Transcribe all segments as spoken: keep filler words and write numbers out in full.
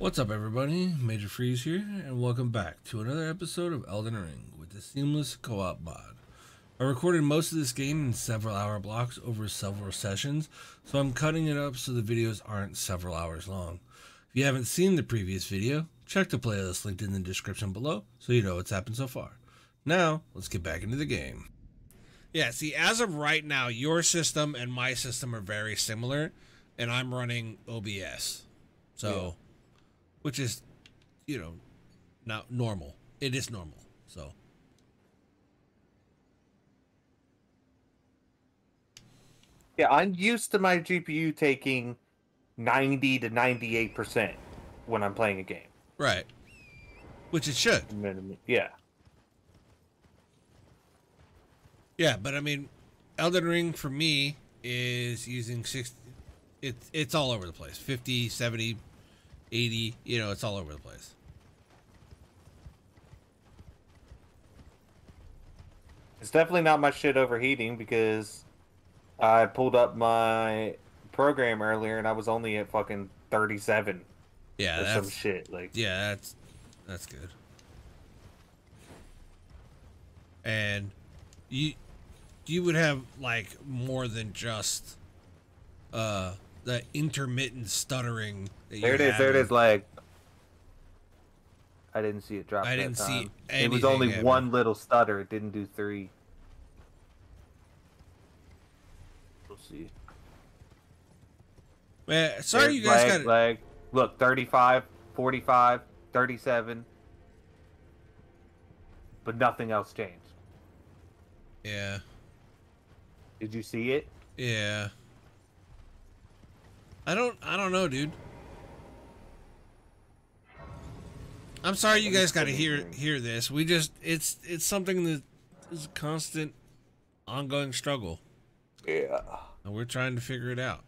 What's up, everybody? Major Freeze here, and welcome back to another episode of Elden Ring with the Seamless Co-op mod. I recorded most of this game in several hour blocks over several sessions, so I'm cutting it up so the videos aren't several hours long. If you haven't seen the previous video, check the playlist linked in the description below so you know what's happened so far. Now, let's get back into the game. Yeah, see, as of right now, your system and my system are very similar, and I'm running O B S. So... yeah. Which is, you know, not normal. It is normal, so. Yeah, I'm used to my G P U taking ninety to ninety-eight percent when I'm playing a game. Right. Which it should. Yeah. Yeah, but I mean, Elden Ring for me is using sixty, it's, it's all over the place. fifty, seventy, eighty, you know, it's all over the place. It's definitely not my shit overheating because I pulled up my program earlier and I was only at fucking thirty-seven. Yeah, that's some shit. Like, yeah, that's that's good. And you you would have like more than just uh the intermittent stuttering. There it is, there it is, like... I didn't see it drop that time. I didn't see anything. It was only ever. One little stutter. It didn't do three. We'll see. Man, sorry There's you guys lag, got it. Lag. Look, thirty-five, forty-five, thirty-seven. But nothing else changed. Yeah. Did you see it? Yeah. I don't, I don't know, dude. I'm sorry you guys got to hear hear this. We just it's it's something that is a constant, ongoing struggle. Yeah. And we're trying to figure it out.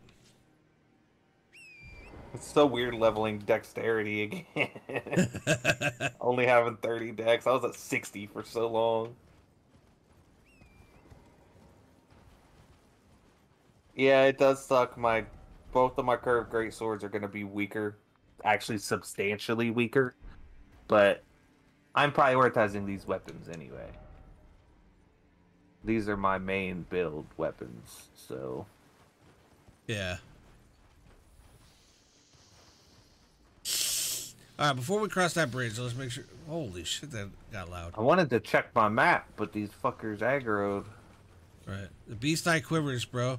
It's so weird leveling dexterity again. Only having thirty dex. I was at sixty for so long. Yeah, it does suck. My both of my curved greatswords are going to be weaker, actually substantially weaker. But I'm prioritizing these weapons anyway. These are my main build weapons, so. Yeah. Alright, before we cross that bridge, let's make sure. Holy shit, that got loud. I wanted to check my map, but these fuckers aggroed. Right. The beast eye quivers, bro.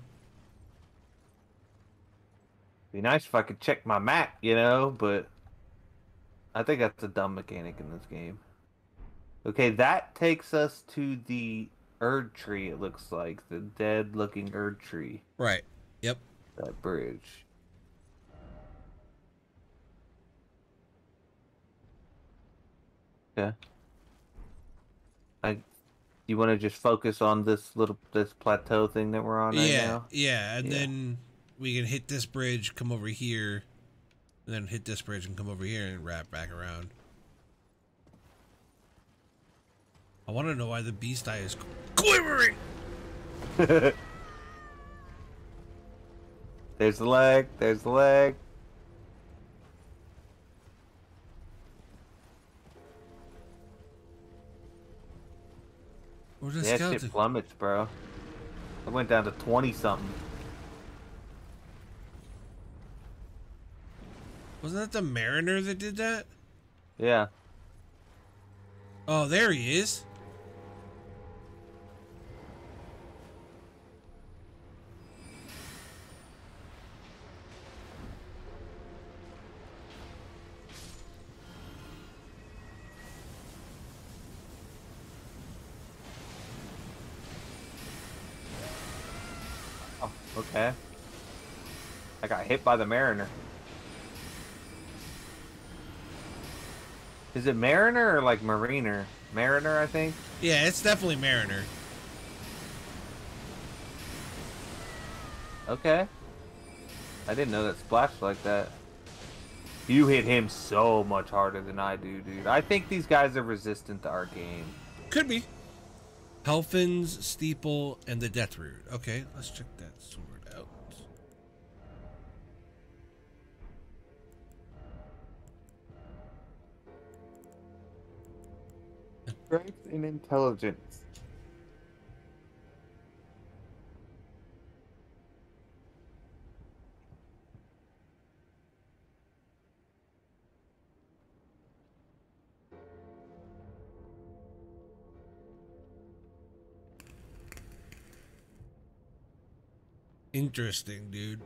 Be nice if I could check my map, you know, but. I think that's a dumb mechanic in this game. Okay, that takes us to the Erd tree, it looks like. The dead-looking Erd tree. Right. Yep. That bridge. Okay. I, you want to just focus on this little this plateau thing that we're on right yeah, now? Yeah, and yeah. Then we can hit this bridge, come over here. And then hit this bridge and come over here and wrap back around. I want to know why the beast eye is quivering. There's the leg. There's the leg. Where's the skeleton? That shit plummets, bro. I went down to twenty something. Wasn't that the Mariner that did that? Yeah. Oh, there he is. Oh, okay. I got hit by the Mariner. Is it Mariner or like Mariner? Mariner, I think. Yeah, it's definitely Mariner. Okay. I didn't know that splashed like that. You hit him so much harder than I do, dude. I think these guys are resistant to our game. Could be. Helfen's, Steeple, and the Death Root. Okay, let's check that sword out. Strength and intelligence. Interesting, dude.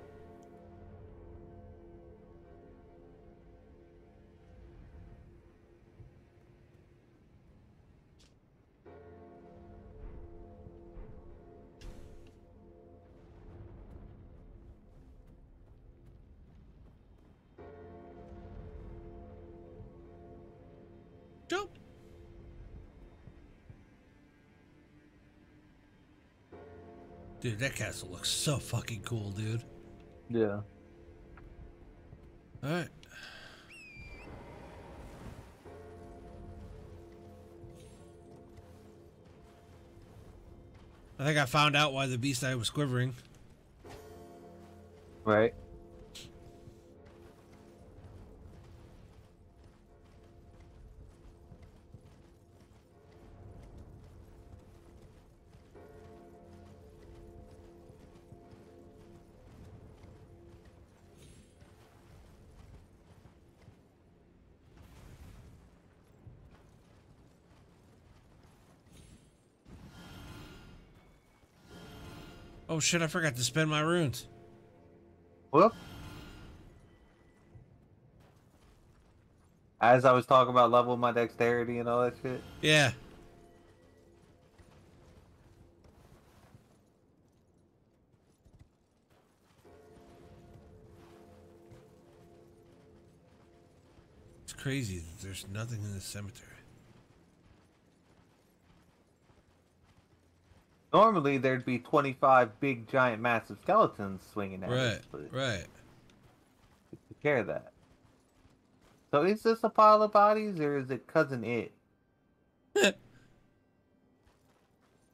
Dude, that castle looks so fucking cool, dude. Yeah. Alright. I think I found out why the beast eye was quivering. Right. Oh shit, I forgot to spend my runes. Well, as I was talking about level my dexterity and all that shit. Yeah. It's crazy that there's nothing in the cemetery. Normally, there'd be twenty-five big, giant, massive skeletons swinging at us. Right, right. Take care of that. So is this a pile of bodies, or is it Cousin It?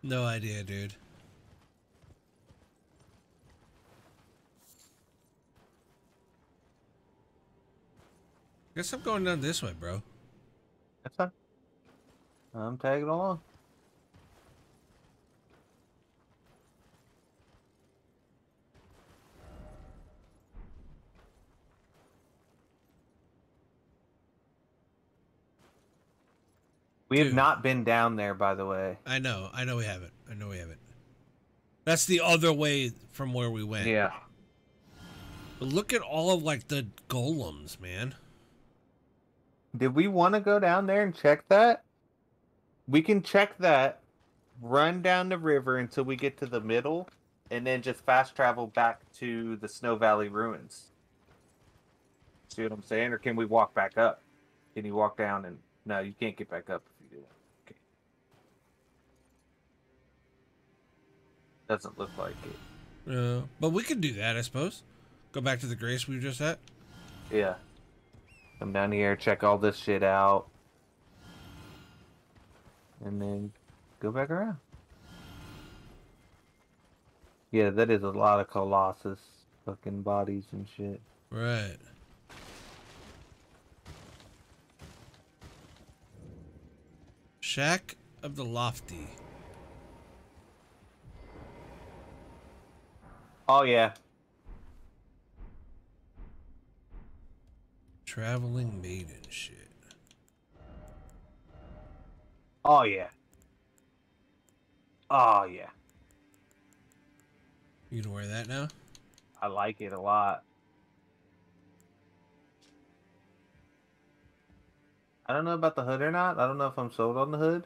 No idea, dude. Guess I'm going down this way, bro. That's fine. I'm tagging along. We have Dude. not been down there, by the way. I know. I know we haven't. I know we haven't. That's the other way from where we went. Yeah. But look at all of, like, the golems, man. Did we want to go down there and check that? We can check that, run down the river until we get to the middle, and then just fast travel back to the Snow Valley Ruins. See what I'm saying? Or can we walk back up? Can you walk down and... No, you can't get back up. Doesn't look like it. Yeah, uh, but we can do that, I suppose. Go back to the grace we were just at. Yeah. Come down here, check all this shit out, and then go back around. Yeah, that is a lot of Colossus fucking bodies and shit. Right. Shack of the Lofty. Oh, yeah. Traveling Maiden shit. Oh, yeah. Oh, yeah. You gonna wear that now? I like it a lot. I don't know about the hood or not. I don't know if I'm sold on the hood.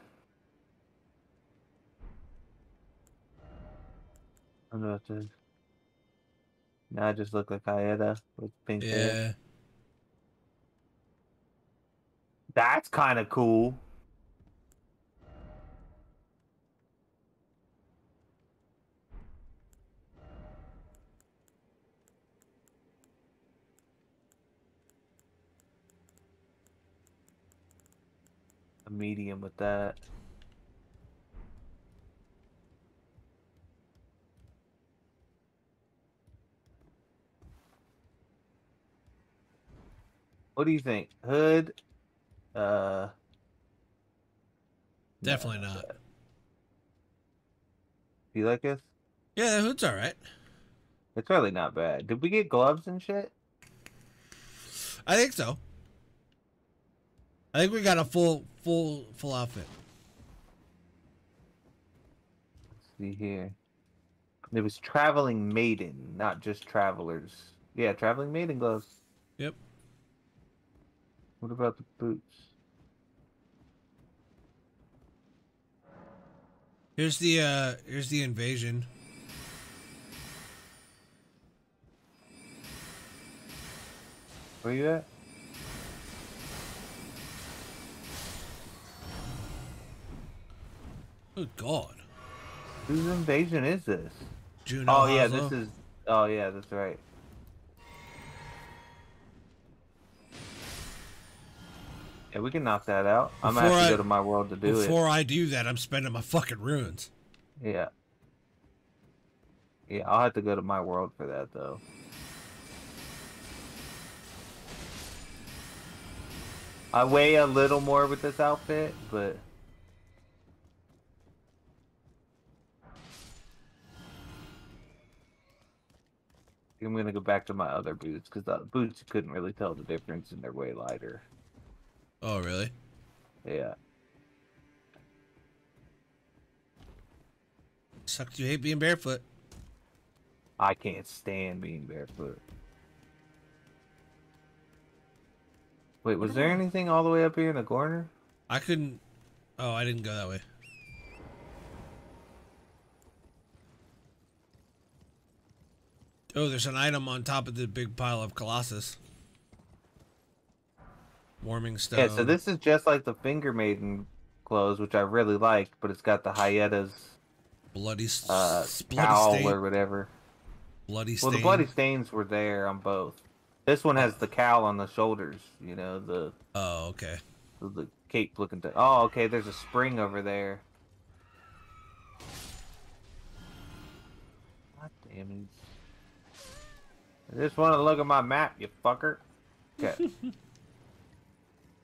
I don't know what to... Now I just look like Hayata with pink yeah. hair. Yeah. That's kind of cool. A medium with that. What do you think? Hood, uh, Definitely no, not. Bad. You like this? Yeah, that hood's all right. It's really not bad. Did we get gloves and shit? I think so. I think we got a full, full, full outfit. Let's see here. It was Traveling Maiden, not just Travelers. Yeah, Traveling Maiden gloves. Yep. What about the boots? Here's the uh here's the invasion. Where you at? Oh god. Whose invasion is this? Juno. Oh yeah, Hoslow. This is oh yeah, that's right. Yeah, we can knock that out. Before I'm gonna have to I, go to my world to do before it. Before I do that, I'm spending my fucking runes. Yeah. Yeah, I'll have to go to my world for that though. I weigh a little more with this outfit, but I'm gonna go back to my other boots because the boots couldn't really tell the difference and they're way lighter. Oh, really? Yeah. Sucks you hate being barefoot. I can't stand being barefoot. Wait, was there anything all the way up here in the corner? I couldn't... Oh, I didn't go that way. Oh, there's an item on top of the big pile of Colossus. Warming stone. Yeah, so this is just like the Finger Maiden clothes, which I really like, but it's got the Hyetta's bloody uh, cowl stain. Or whatever. Bloody stain. Well, the bloody stains were there on both. This one has the cowl on the shoulders, you know, the... Oh, okay. The, the cape looking thing. Oh, okay, there's a spring over there. God damn it. I just want to look at my map, you fucker. Okay.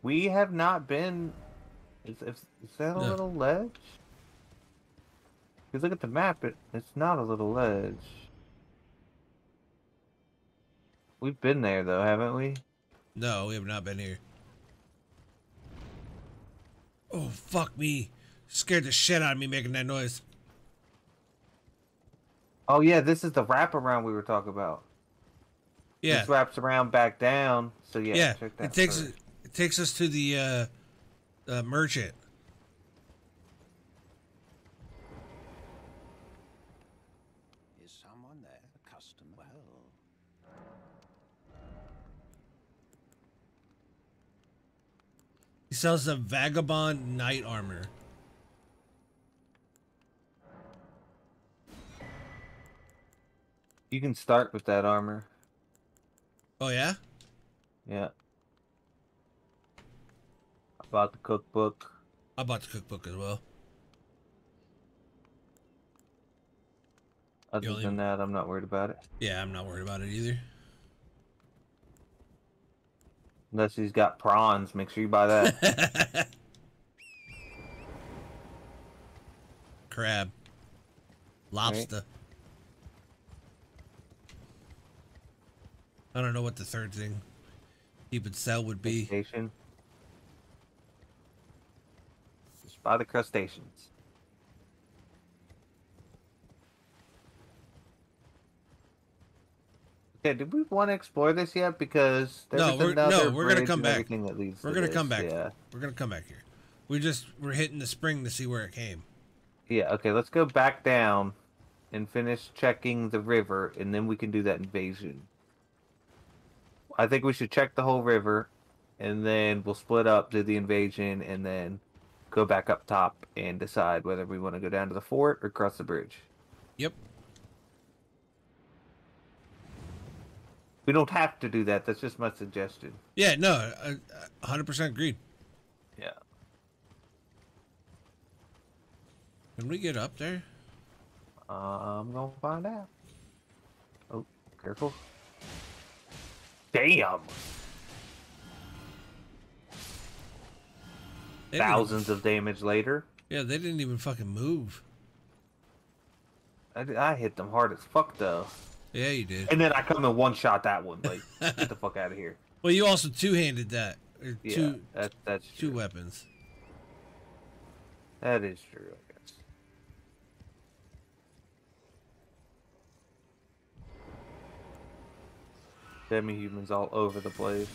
We have not been... Is, is that a no. little ledge? If you look at the map, it, it's not a little ledge. We've been there, though, haven't we? No, we have not been here. Oh, fuck me. Scared the shit out of me making that noise. Oh, yeah, this is the wraparound we were talking about. Yeah. This wraps around back down, so yeah, yeah check that it takes... First. Takes us to the uh, uh, merchant. Is someone there? Accustomed well. He sells the vagabond knight armor. You can start with that armor. Oh yeah? Yeah. I bought the cookbook. I bought the cookbook as well. Other only... than that, I'm not worried about it. Yeah, I'm not worried about it either. Unless he's got prawns, make sure you buy that. Crab. Lobster. Right. I don't know what the third thing he would sell would be. Vacation. By the crustaceans. Okay, did we want to explore this yet? Because there's no, we're, no, we're gonna come back. That leads we're to gonna this. come back. Yeah. We're gonna come back here. We just we're hitting the spring to see where it came. Yeah. Okay. Let's go back down and finish checking the river, and then we can do that invasion. I think we should check the whole river, and then we'll split up, do the invasion, and then go back up top and decide whether we want to go down to the fort or cross the bridge. Yep. We don't have to do that. That's just my suggestion. Yeah, no, one hundred percent agreed. Yeah. Can we get up there? Uh, I'm going to find out. Oh, careful. Damn. Thousands of damage later. Yeah, they didn't even fucking move. I, I hit them hard as fuck, though. Yeah, you did. And then I come and one-shot that one. Like, get the fuck out of here. Well, you also two-handed that. Or yeah, two, that, that's two true. weapons. That is true, I guess. Demi-humans all over the place.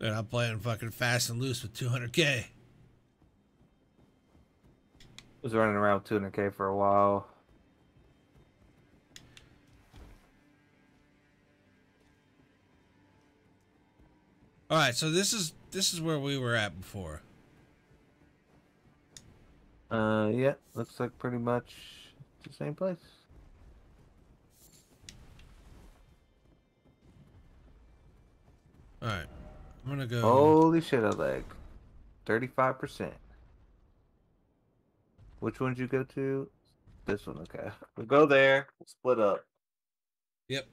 And I'm playing fucking fast and loose with two hundred K. I was running around with two hundred K for a while. All right, so this is this is where we were at before. Uh, yeah, looks like pretty much the same place. All right. I'm gonna go. Holy shit, I lagged. thirty-five percent. Which one did you go to? This one, okay. We'll go there. We'll split up. Yep.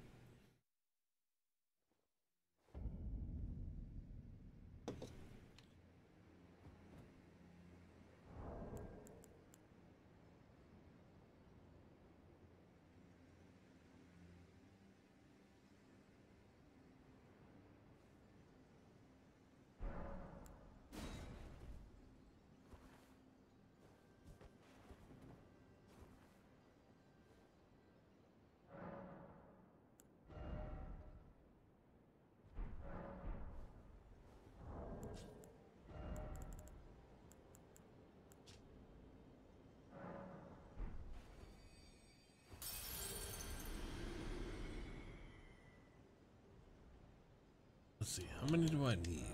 Let's see, how many do I need?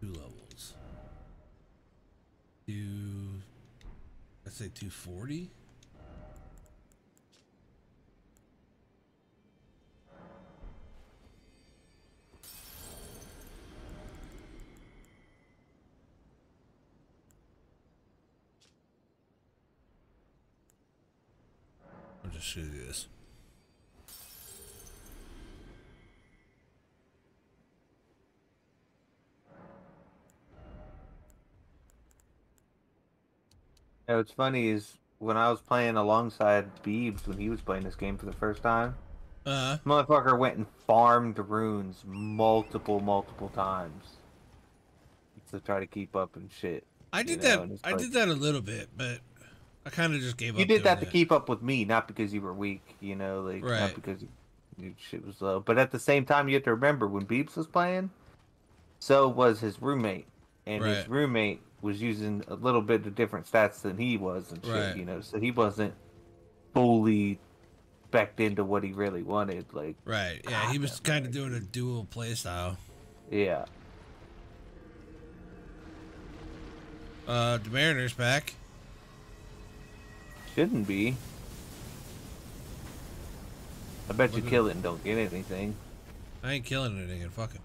Two levels. Two, I'd say two forty. I'll just show you this. Yeah, what's funny is when I was playing alongside Beebs when he was playing this game for the first time, uh-huh. motherfucker went and farmed runes multiple, multiple times to try to keep up and shit. I did know, that. I did that a little bit, but I kind of just gave you up. You did that, that to keep up with me, not because you were weak, you know, like right. not because your shit was low. But at the same time, you have to remember when Beebs was playing, so was his roommate, and right. his roommate. was using a little bit of different stats than he was and shit, right. you know, so he wasn't fully backed into what he really wanted, like... Right, yeah, God, he was kind of doing a dual playstyle. Yeah. Uh, the Mariner's back. Shouldn't be. I bet Look you kill it and don't get anything. I ain't killing anything, fuck it.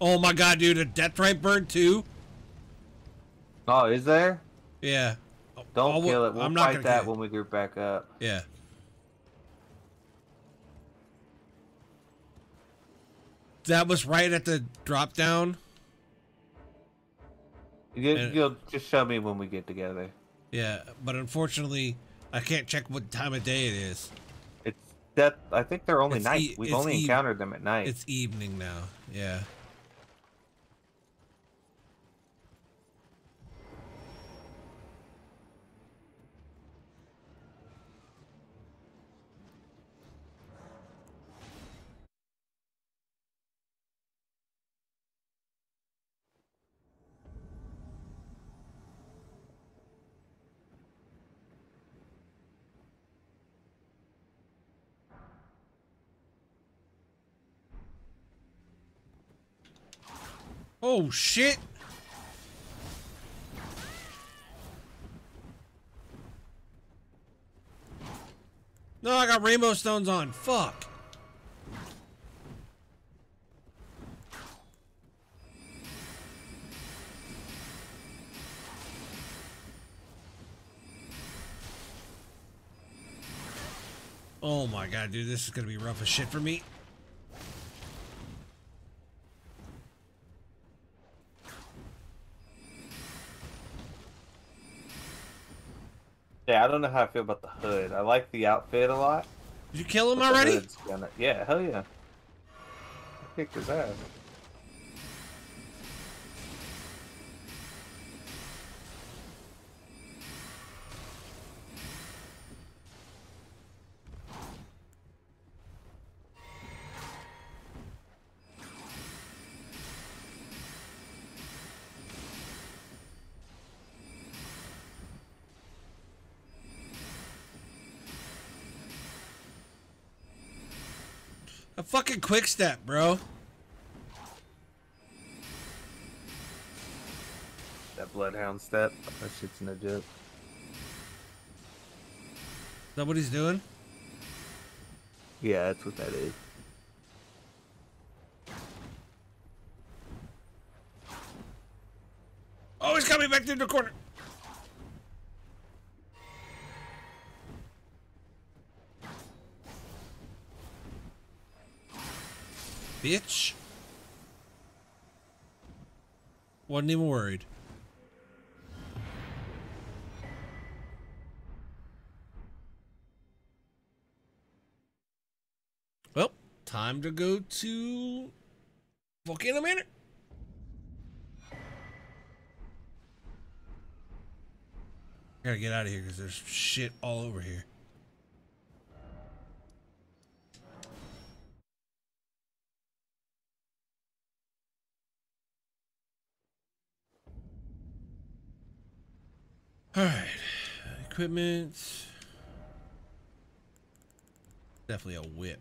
Oh my god, dude, a death right bird too? Oh, is there? Yeah. Don't I'll, kill it. We'll I'm fight not that when we group back up. Yeah. That was right at the drop down. You, you'll just show me when we get together. Yeah, but unfortunately, I can't check what time of day it is. It's that I think they're only it's night. E We've only e encountered them at night. It's evening now. Yeah. Oh shit! No, I got rainbow stones on. Fuck. Oh my god, dude, this is gonna be rough as shit for me. Yeah, I don't know how I feel about the hood. I like the outfit a lot. Did you kill him already? Gonna... Yeah, hell yeah. I kicked his ass. Fucking quick step, bro. That bloodhound step, that shit's legit. Is that what he's doing? Yeah, that's what that is. Oh, he's coming back through the corner. Bitch. Wasn't even worried. Well, time to go to Volcano Manor. Gotta get out of here because there's shit all over here. Alright, equipment. Definitely a whip.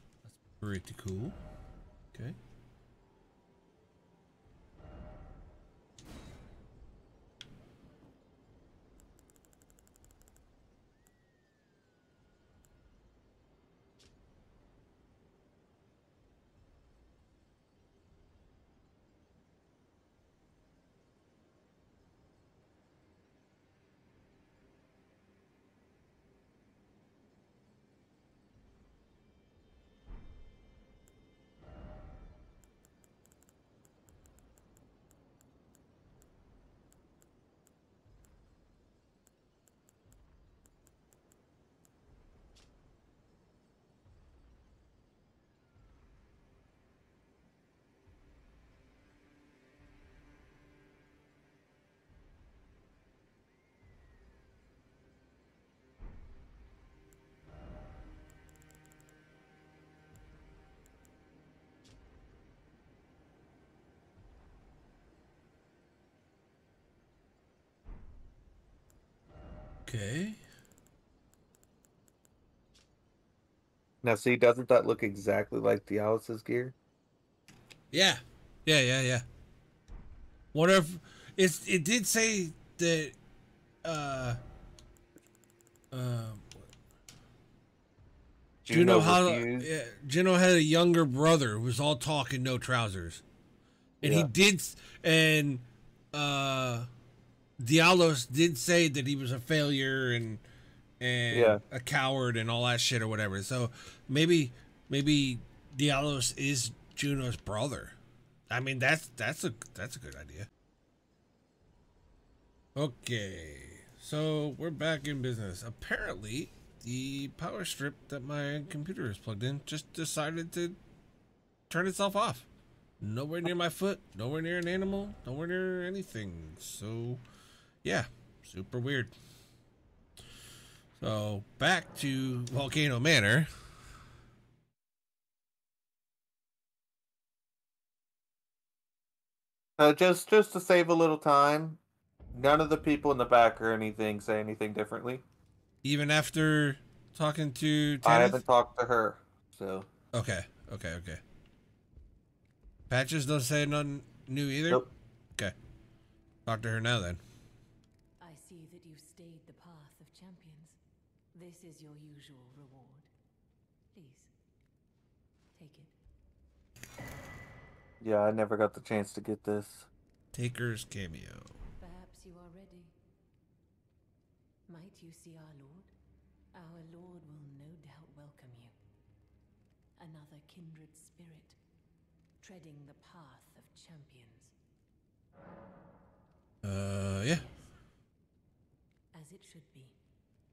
That's pretty cool. Okay. Okay. Now, see, doesn't that look exactly like Diallos' gear? Yeah, yeah, yeah, yeah. What if it's? It did say that. Uh. Uh. Juno, Juno had, yeah, Juno had a younger brother who was all talk and no trousers, and yeah. he did, and uh. Diallos did say that he was a failure and and yeah. a coward and all that shit or whatever. So maybe maybe Diallos is Juno's brother. I mean that's that's a that's a good idea. Okay, so we're back in business. Apparently, the power strip that my computer is plugged in just decided to turn itself off. Nowhere near my foot. Nowhere near an animal. Nowhere near anything. So. Yeah, super weird. So, back to Volcano Manor. Uh, just, just to save a little time, none of the people in the back or anything say anything differently. Even after talking to Tanith? I haven't talked to her, so... Okay, okay, okay. Patches don't say nothing new either? Nope. Okay. Talk to her now, then. I see that you've stayed the path of champions. This is your usual reward. Please, take it. Yeah, I never got the chance to get this. Taker's cameo. Perhaps you are ready. Might you see our Lord? Our Lord will no doubt welcome you. Another kindred spirit, treading the path of champions. Uh, yeah. Yes. As it should be.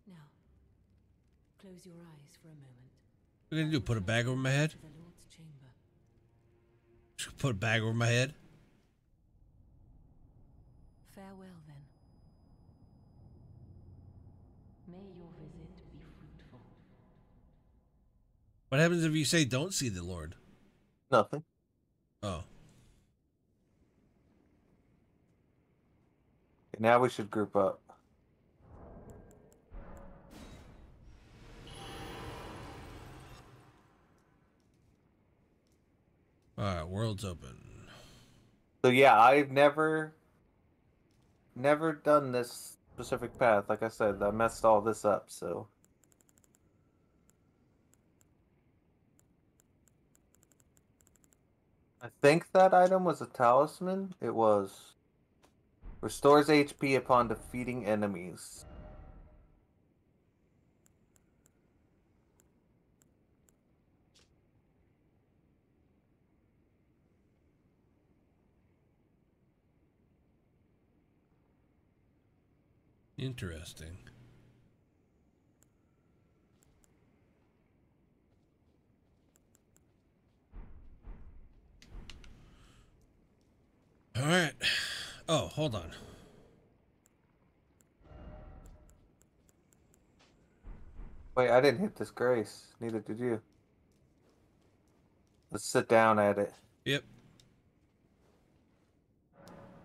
Now, close your eyes for a moment. What are you gonna do? Put a bag over my head? The Lord's chamber. Should put a bag over my head? Farewell. What happens if you say don't see the Lord? Nothing. Oh. And now we should group up. Alright, world's open. So yeah, I've never never done this specific path. Like I said, I messed all this up, so I think that item was a talisman. It was. Restores H P upon defeating enemies. Interesting. All right. Oh, hold on. Wait, I didn't hit this grace. Neither did you. Let's sit down at it. Yep.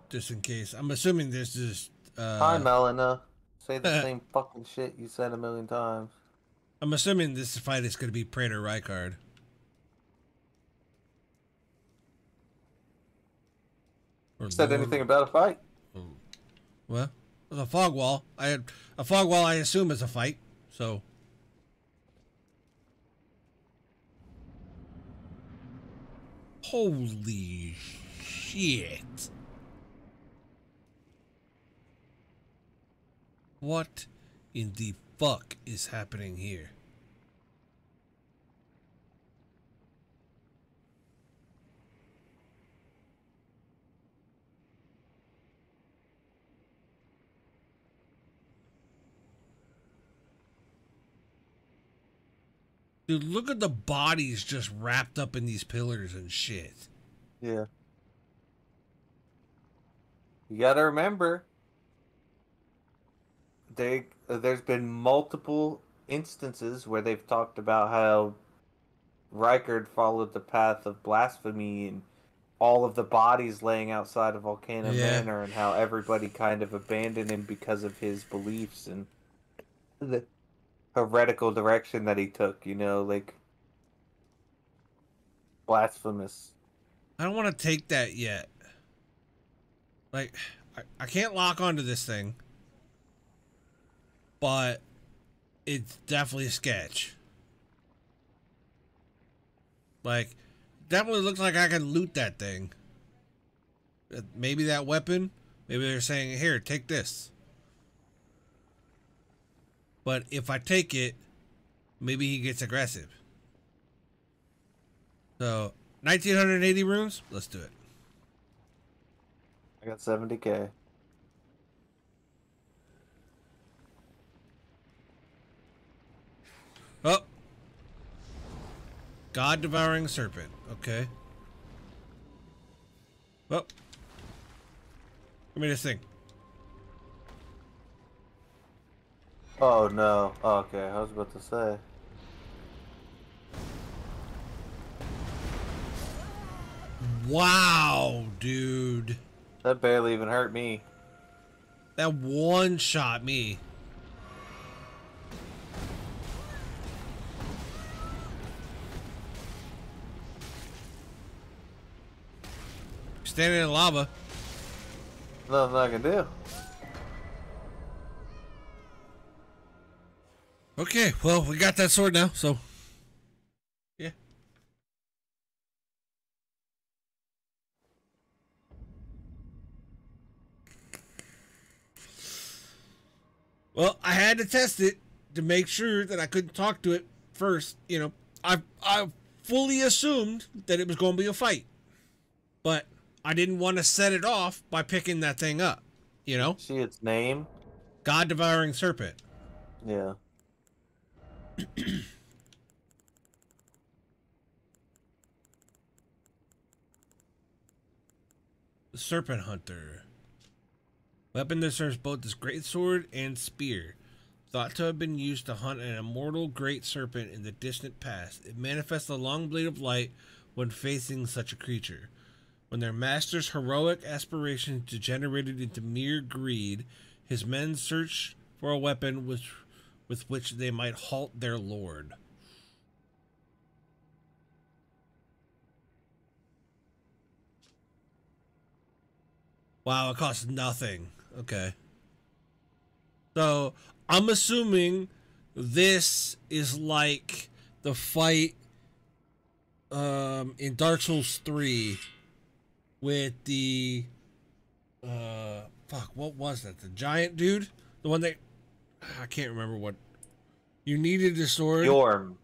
Just in case. I'm assuming this is... Uh... Hi, Melina. Say the same fucking shit you said a million times. I'm assuming this fight is going to be Praetor Rykard. Or said Lord... anything about a fight? Well, it was a fog wall. I had a fog wall. I assume is a fight. So. Holy shit! What in the fuck is happening here? Dude, look at the bodies just wrapped up in these pillars and shit. Yeah. You gotta remember, they uh, there's been multiple instances where they've talked about how Rykard followed the path of blasphemy and all of the bodies laying outside of Volcano yeah. Manor, and how everybody kind of abandoned him because of his beliefs and the heretical direction that he took, you know, like blasphemous. I don't want to take that yet. Like, I, I can't lock onto this thing, but it's definitely a sketch. Like, definitely looks like I can loot that thing. Maybe that weapon. Maybe they're saying, here, take this. But if I take it, maybe he gets aggressive. So, nineteen eighty rooms? Let's do it. I got seventy K. Oh! God-devouring Serpent. Okay. Oh. Give me this thing. Oh no. Oh, okay, I was about to say. Wow, dude. That barely even hurt me. That one shot me. Standing in lava. Nothing I can do. Okay, well, we got that sword now, so. Yeah. Well, I had to test it to make sure that I couldn't talk to it first, you know. I, I fully assumed that it was going to be a fight, but I didn't want to set it off by picking that thing up, you know? See its name? God-devouring Serpent. Yeah. The Serpent Hunter. Weapon that serves both as great sword and spear. Thought to have been used to hunt an immortal great serpent in the distant past. It manifests a long blade of light when facing such a creature. When their master's heroic aspirations degenerated into mere greed, his men searched for a weapon with, with which they might halt their lord. Wow, it costs nothing. Okay. So, I'm assuming this is like the fight um, in Dark Souls three... with the, uh, fuck, what was that? The giant dude? The one that, I can't remember what. You needed a sword? Yhorm.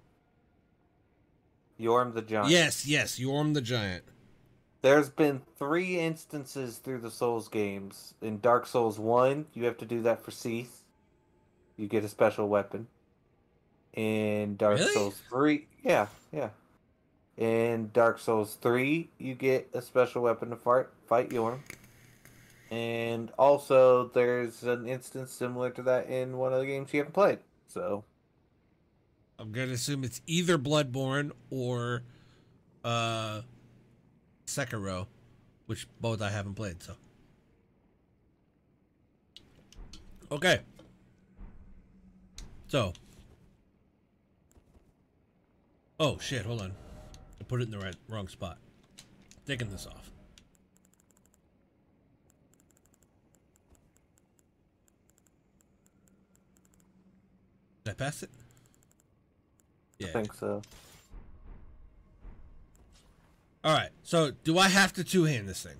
Yhorm the giant. Yes, yes, Yhorm the giant. There's been three instances through the Souls games. In Dark Souls one, you have to do that for Seath. You get a special weapon. In Dark really? Souls three, yeah, yeah. In Dark Souls three, you get a special weapon to fight, fight Yhorm. And also, there's an instance similar to that in one of the games you haven't played. So, I'm going to assume it's either Bloodborne or uh, Sekiro, which both I haven't played, so. Okay. So. Oh, shit, hold on. Put it in the right, wrong spot. Taking this off. Did I pass it? Yeah. I think so. Alright, so do I have to two-hand this thing?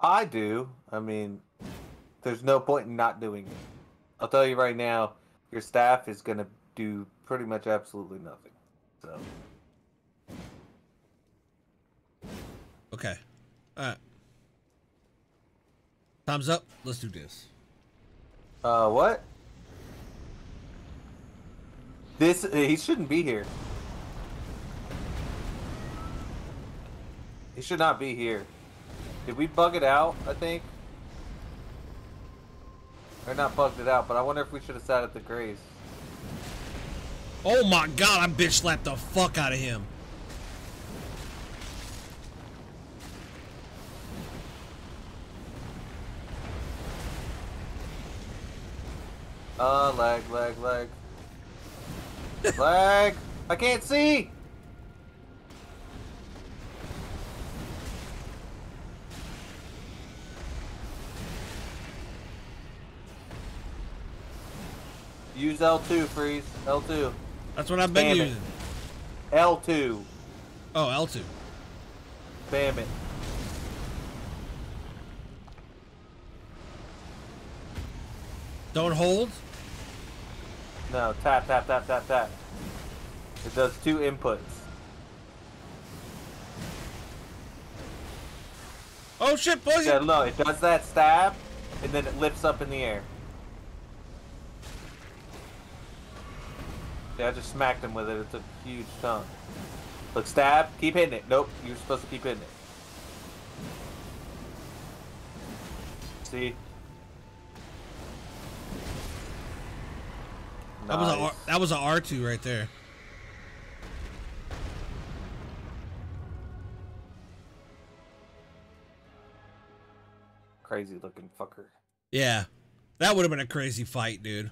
I do. I mean, there's no point in not doing it. I'll tell you right now, your staff is going to do pretty much absolutely nothing. So... Okay. Alright. Time's up. Let's do this. Uh, what? This, he shouldn't be here. He should not be here. Did we bug it out, I think? Or not bugged it out, but I wonder if we should have sat at the graves. Oh my god, I bitch slapped the fuck out of him. Uh, lag, lag, lag. Lag! I can't see! Use L two, Freeze. L two. That's what I've been Bam using. It. L two. Oh, L two. Bam it. Don't hold? No, tap, tap, tap, tap, tap. It does two inputs. Oh shit, boys! Yeah, look, it does that stab, and then it lifts up in the air. Yeah, I just smacked him with it. It's a huge chunk. Look, stab, keep hitting it. Nope, you're supposed to keep hitting it. See? That nice. was a that was a R two right there. crazy looking fucker. Yeah. That would have been a crazy fight, dude.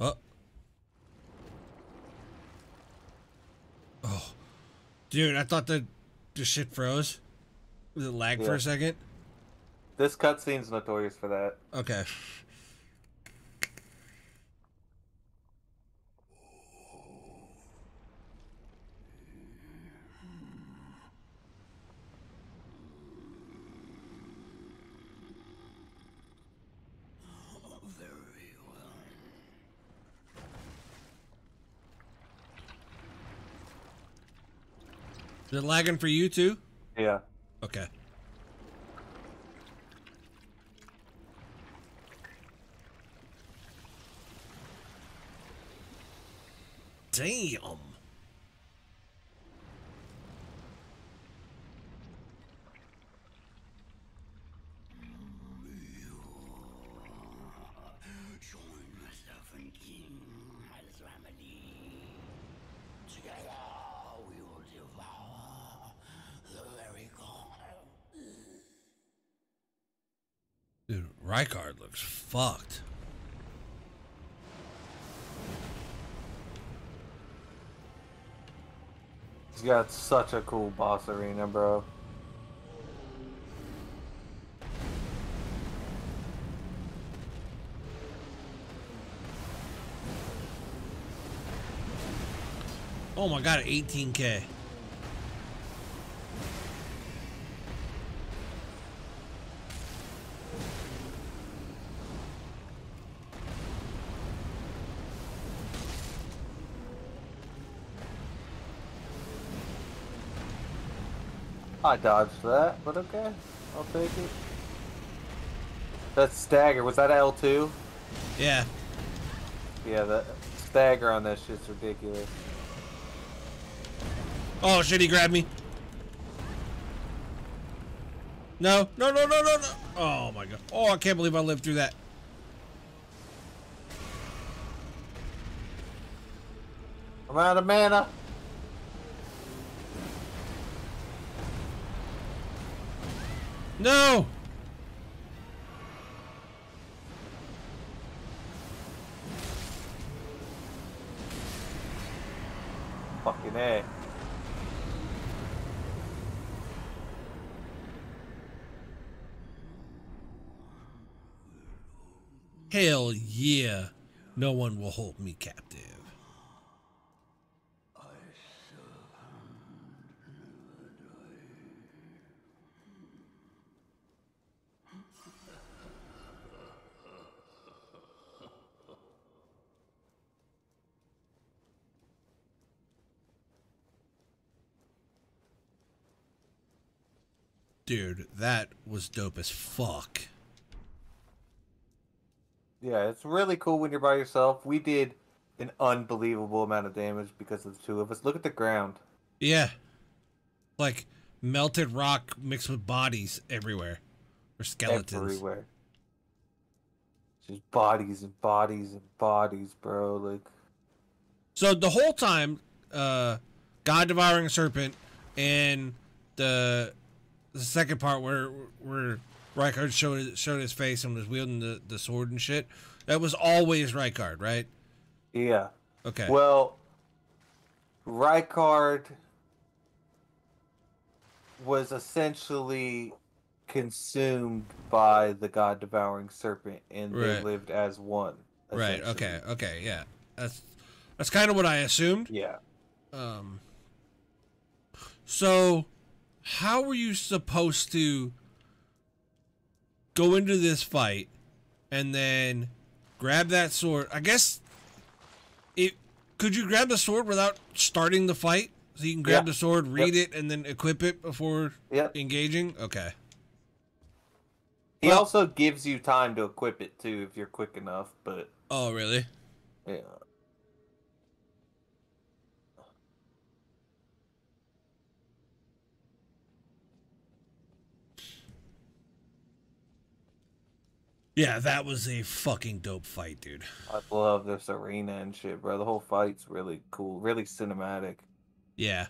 Oh. Oh. Dude, I thought the, the shit froze. Was it lag yeah. for a second? This cutscene's notorious for that. Okay. Is it lagging for you too? Yeah. Okay. Damn. Rykard looks fucked. He's got such a cool boss arena, bro. Oh my god, eighteen K. I dodged that, but okay. I'll take it. That stagger, was that L two? Yeah. Yeah, that stagger on that shit's ridiculous. Oh shit, he grabbed me. No, no, no, no, no, no. Oh my god. Oh, I can't believe I lived through that. I'm out of mana. No! Fucking A. Hell yeah. No one will hold me captive. Dude, that was dope as fuck. Yeah, it's really cool when you're by yourself. We did an unbelievable amount of damage because of the two of us. Look at the ground. Yeah. Like, melted rock mixed with bodies everywhere. Or skeletons. Everywhere. Just bodies and bodies and bodies, bro. Like. So the whole time, uh, God-devouring Serpent and the... The second part where where Rykard showed showed his face and was wielding the, the sword and shit, that was always Rykard, right? Yeah. Okay. Well, Rykard was essentially consumed by the God-devouring serpent, and right. they lived as one. Right. Okay. Okay. Yeah. That's that's kind of what I assumed. Yeah. Um. So. How were you supposed to go into this fight and then grab that sword? I guess it could you grab the sword without starting the fight? So you can grab yeah. the sword, read yep. it, and then equip it before yep. engaging? Okay. He well, also gives you time to equip it too if you're quick enough, but oh really? Yeah. Yeah, that was a fucking dope fight, dude. I love this arena and shit, bro. The whole fight's really cool, really cinematic. Yeah.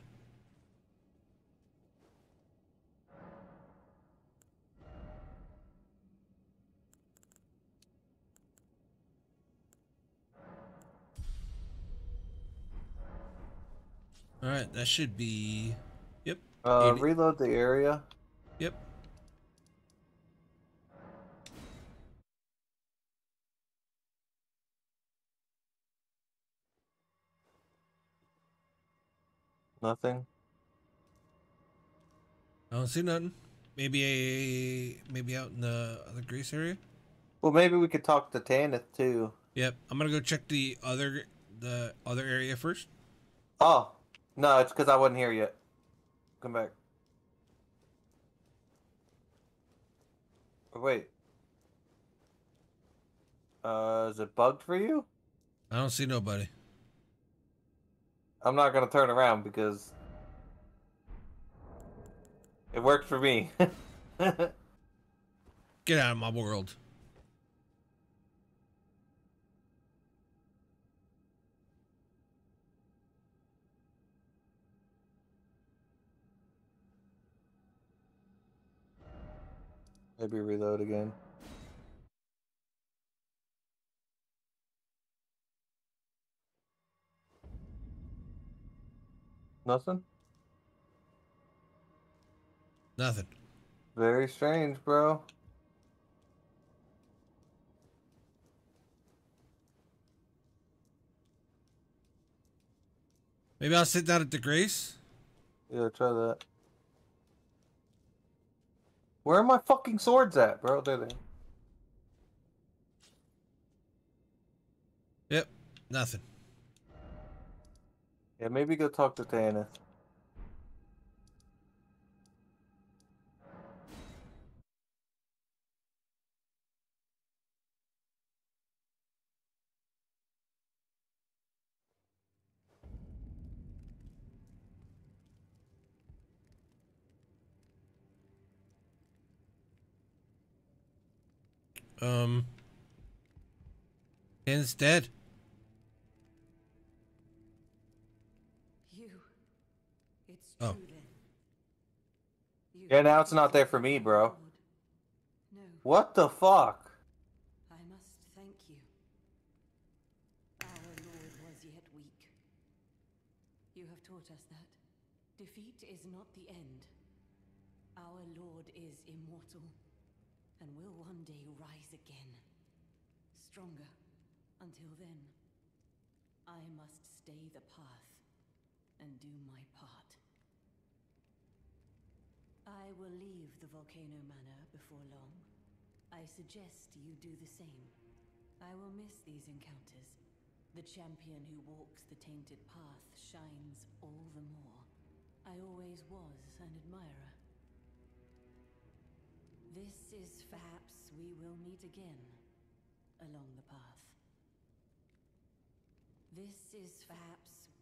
Alright, that should be... Yep. Uh, reload the area. Yep. Nothing. I don't see nothing. Maybe a maybe out in the other grease area. Well, maybe we could talk to Tanith too. Yep, I'm gonna go check the other the other area first. Oh no, it's because I wasn't here yet. Come back. Oh, wait. Uh, is it bugged for you? I don't see nobody. I'm not gonna turn around because it worked for me. Get out of my world. Maybe reload again. Nothing? Nothing. Very strange, bro. Maybe I'll sit down at the Grace? Yeah, try that. Where are my fucking swords at, bro? There they Yep, nothing. Yeah, maybe go talk to Tanith. Um, Tanith's dead. Oh. Yeah, now it's not there for me, bro. No. What the fuck? I must thank you. Our Lord was yet weak. You have taught us that defeat is not the end. Our Lord is immortal and will one day rise again. Stronger. Until then, I must stay the path and do my part. I will leave the Volcano Manor before long. I suggest you do the same. I will miss these encounters. The champion who walks the tainted path shines all the more. I always was an admirer. This is perhaps we will meet again along the path. This is perhaps...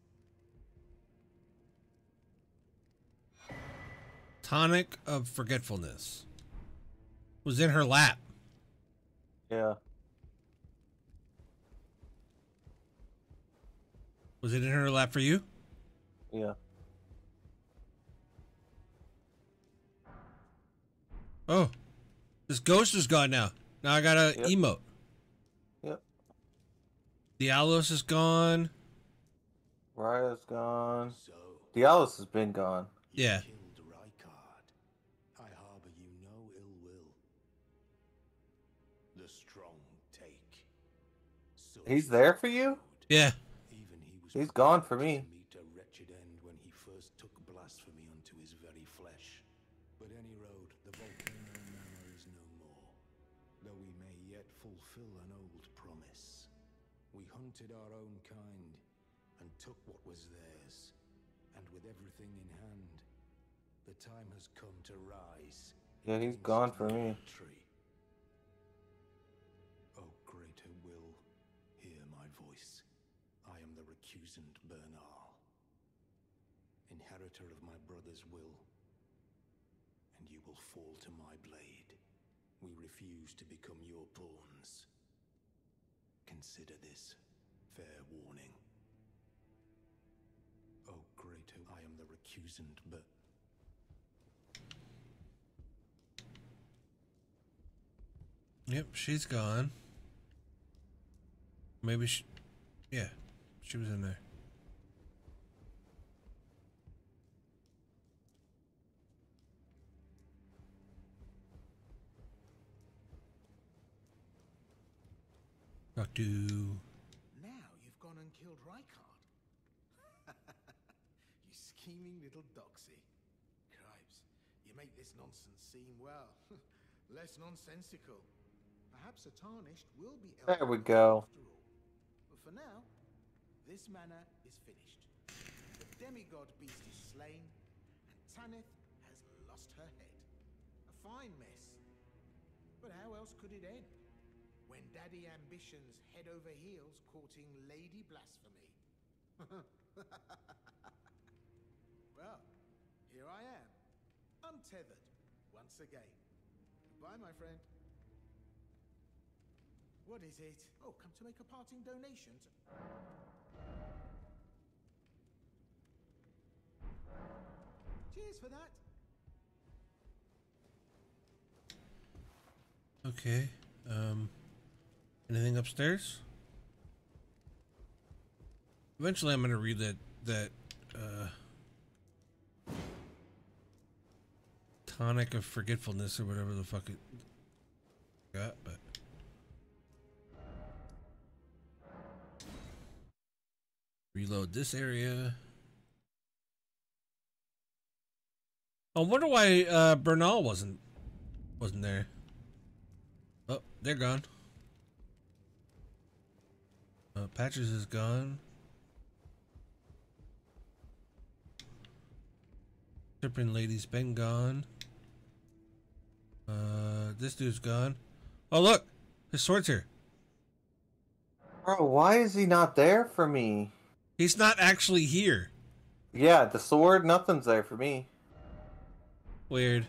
Tonic of Forgetfulness was in her lap. Yeah. Was it in her lap for you? Yeah. Oh, this ghost is gone now. Now I got a yep. emote. Yep. Diallos is gone. Raya's gone. So, Diallos has been gone. Yeah. He's there for you? Yeah. Even he was He's gone for me. To meet a wretched end when he first took blasphemy unto his very flesh. But any road, the Volcano Manor is no more. Though we may yet fulfill an old promise. We hunted our own kind and took what was theirs. And with everything in hand, the time has come to rise. Yeah, he's gone for me. Tree. I am the recusant Bernal, inheritor of my brother's will, and you will fall to my blade. We refuse to become your pawns. Consider this fair warning. Oh, great, I am the recusant Bernal. Yep, she's gone. Maybe she... Yeah, she was in there. Not do. Now you've gone and killed Rykard. You scheming little doxy. Cripes, you make this nonsense seem well less nonsensical. Perhaps a tarnished will be. There we go. After all. But for now, this manor is finished. The demigod beast is slain, and Tanith has lost her head. A fine mess. But how else could it end? When Daddy Ambition's head over heels courting Lady Blasphemy. Well, here I am, untethered once again. Goodbye, my friend. What is it? Oh, come to make a parting donation to... Cheers for that. Okay. Um, anything upstairs? Eventually I'm going to read that, that, uh, Tonic of Forgetfulness or whatever the fuck it got, but. Reload this area. I wonder why, uh, Bernal wasn't, wasn't there. Oh, they're gone. Uh, Patches is gone. Serpent Lady's been gone. Uh, this dude's gone. Oh, look! His sword's here. Bro, why is he not there for me? He's not actually here. Yeah, the sword, nothing's there for me. Weird.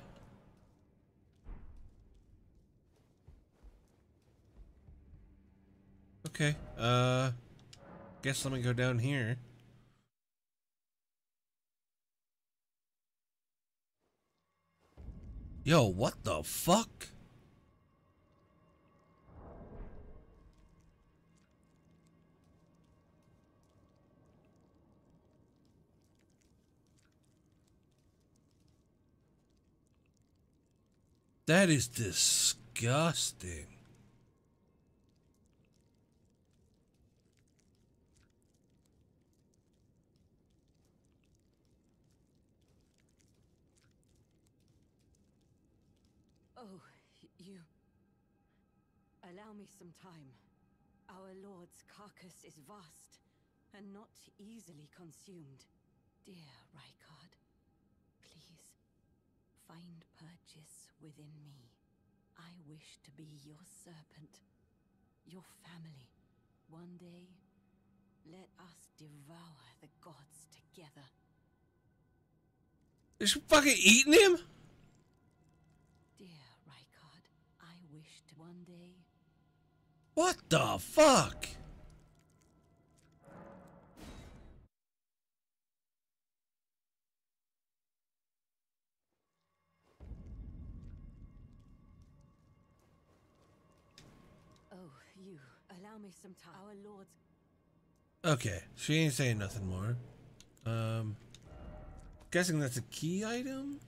Okay, uh, guess let me go down here. Yo, what the fuck? That is disgusting. Oh, you... Allow me some time. Our Lord's carcass is vast and not easily consumed. Dear Rykard, please, find purchase within me. I wish to be your serpent, your family. One day, let us devour the gods together. Is she fucking eating him? Dear Rykard, I wish to one day. What the fuck? Oh, you allow me some time. Our Lord's. Okay, she ain't saying nothing more. Um, guessing that's a key item.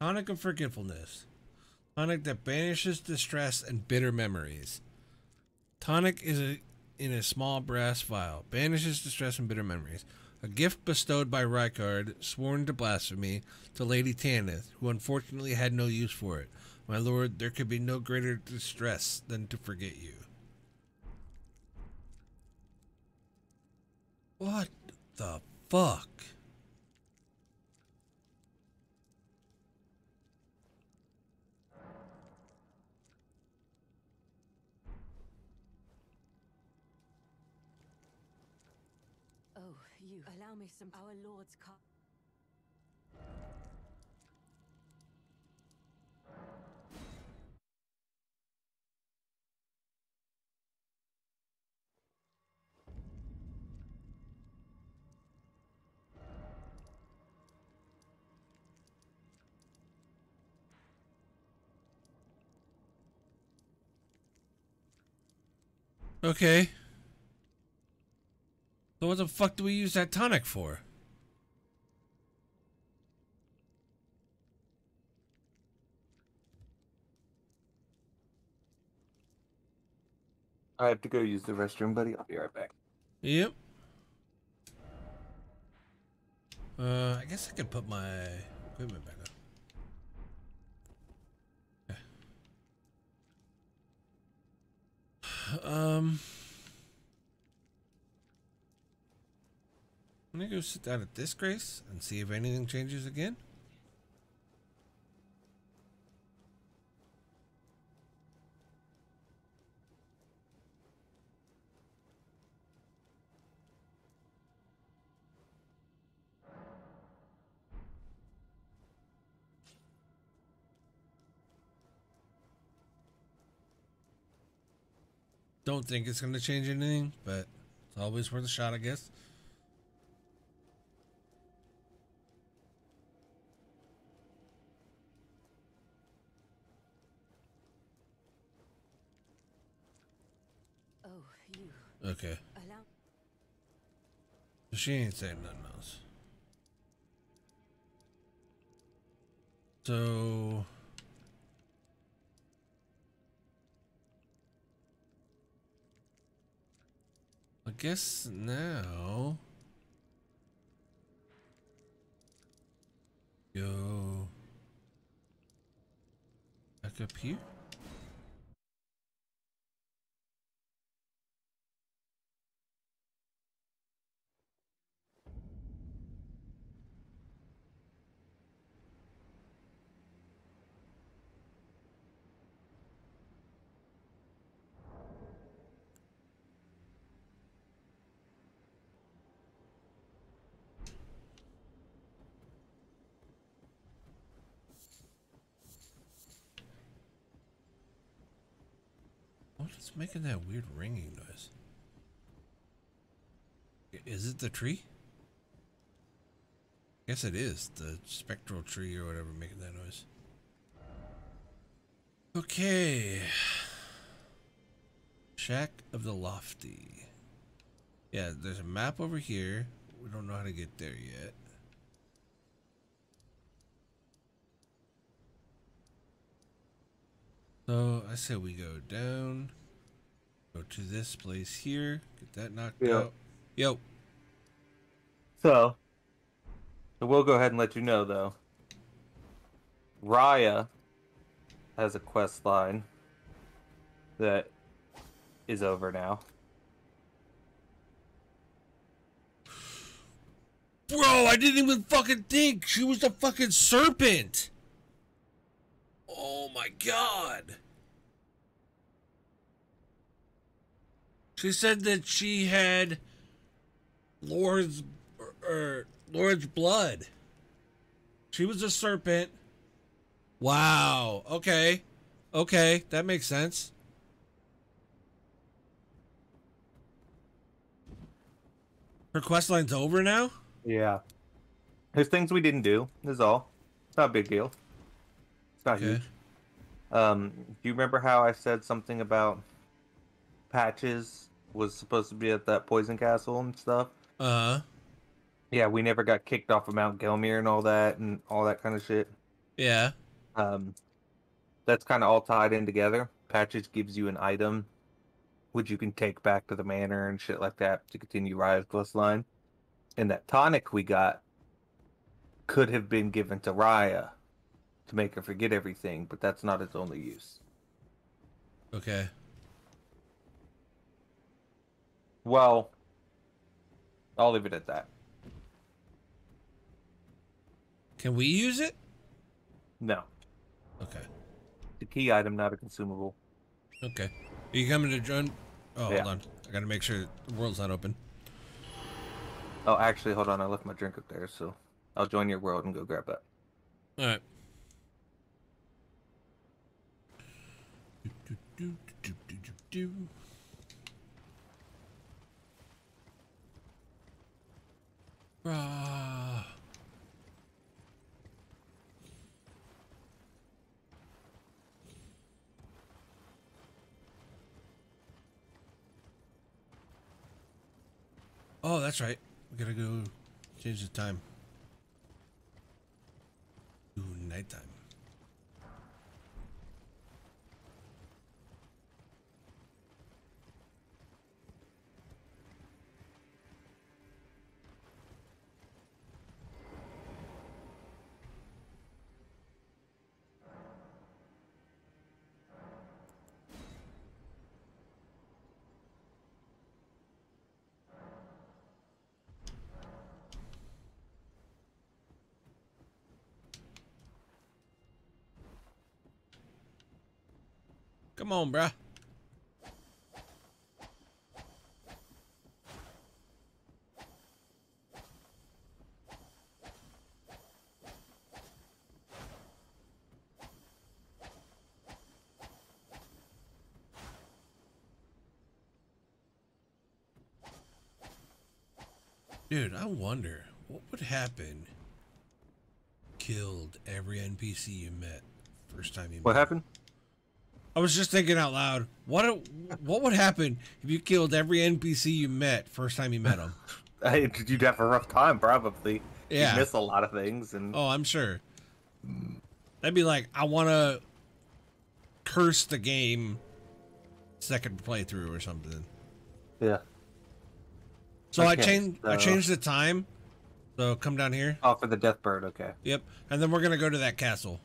Tonic of Forgetfulness. Tonic that banishes distress and bitter memories. Tonic is a, in a small brass vial. Banishes distress and bitter memories. A gift bestowed by Rykard, sworn to blasphemy, to Lady Tanith, who unfortunately had no use for it. My lord, there could be no greater distress than to forget you. What the fuck? You allow me some our Lord's car. Okay. So what the fuck do we use that tonic for? I have to go use the restroom, buddy. I'll be right back. Yep. Uh, I guess I could put my equipment back up. Um, I'm gonna go sit down at this Grace and see if anything changes again. Don't think it's going to change anything, but it's always worth a shot, I guess. Oh, you. Okay. Allow she ain't saying nothing else. So. I guess now go back up here. It's making that weird ringing noise. Is it the tree? I guess it is. The spectral tree or whatever making that noise. Okay. Shack of the Lofty. Yeah, there's a map over here. We don't know how to get there yet. So I say we go down. Go to this place here. Get that knocked yep. out. Yo. So, so, we'll go ahead and let you know, though. Raya has a quest line that is over now. Bro, I didn't even fucking think she was the fucking serpent. Oh my God. She said that she had Lord's or, or Lord's blood. She was a serpent. Wow. Okay. Okay, that makes sense. Her quest line's over now? Yeah. There's things we didn't do, is all. It's not a big deal. It's not okay. huge. Um, do you remember how I said something about Patches was supposed to be at that poison castle and stuff? Uh-huh. Yeah, we never got kicked off of Mount Gelmir and all that and all that kind of shit. Yeah. Um, that's kind of all tied in together. Patches gives you an item which you can take back to the manor and shit like that to continue Raya's quest line. And that tonic we got could have been given to Raya to make her forget everything, but that's not its only use. Okay. Well, I'll leave it at that. Can we use it? No. Okay. It's a key item, not a consumable. Okay. Are you coming to join? Oh, yeah. Hold on. I gotta make sure the world's not open. Oh, actually, hold on. I left my drink up there, so I'll join your world and go grab that. All right. Do, do, do, do, do, do, do. Rah. Oh, that's right. We gotta go change the time. Ooh, nighttime. Come on, bruh. Dude, I wonder what would happen. Killed every N P C you met first time you. What met. happened? I was just thinking out loud. What what would happen if you killed every N P C you met first time you met them? You'd have a rough time, probably. Yeah, you miss a lot of things. And oh, I'm sure. That'd be like, I want to curse the game second playthrough or something. Yeah. So okay, I changed. So. I changed the time. So come down here. Oh, for the death bird. Okay. Yep. And then we're gonna go to that castle.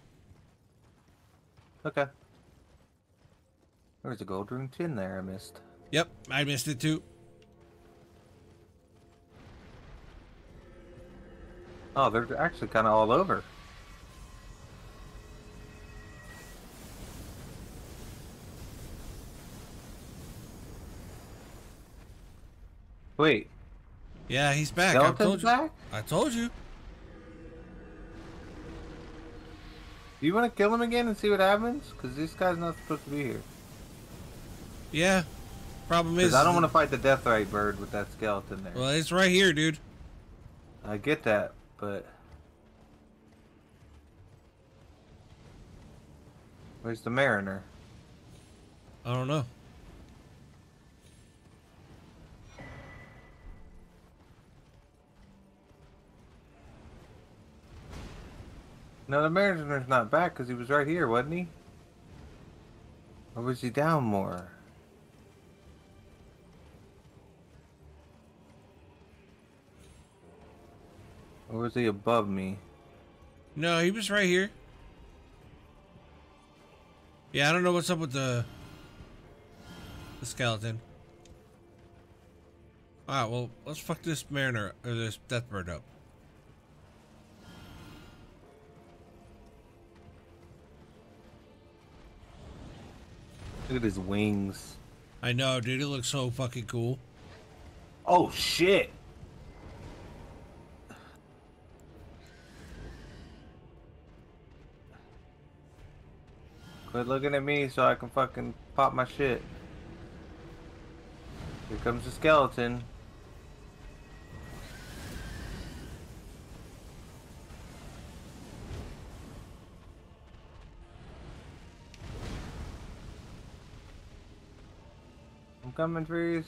Okay. There's a gold room tin there. I missed. Yep, I missed it too. Oh, they're actually kind of all over. Wait. Yeah, he's back. I told you. Back? I told you. Do you want to kill him again and see what happens? Because this guy's not supposed to be here. Yeah. Problem is, I don't want to fight the death ray bird with that skeleton there. Well, it's right here, dude. I get that, but where's the Mariner? I don't know. No, the Mariner's not back because he was right here, wasn't he? Or was he down more? Or was he above me? No, he was right here. Yeah, I don't know what's up with the the skeleton. All right, well, let's fuck this Mariner or this Deathbird up. Look at his wings. I know, dude. It looks so fucking cool. Oh, shit. Quit looking at me so I can fucking pop my shit. Here comes the skeleton. Coming, Freeze.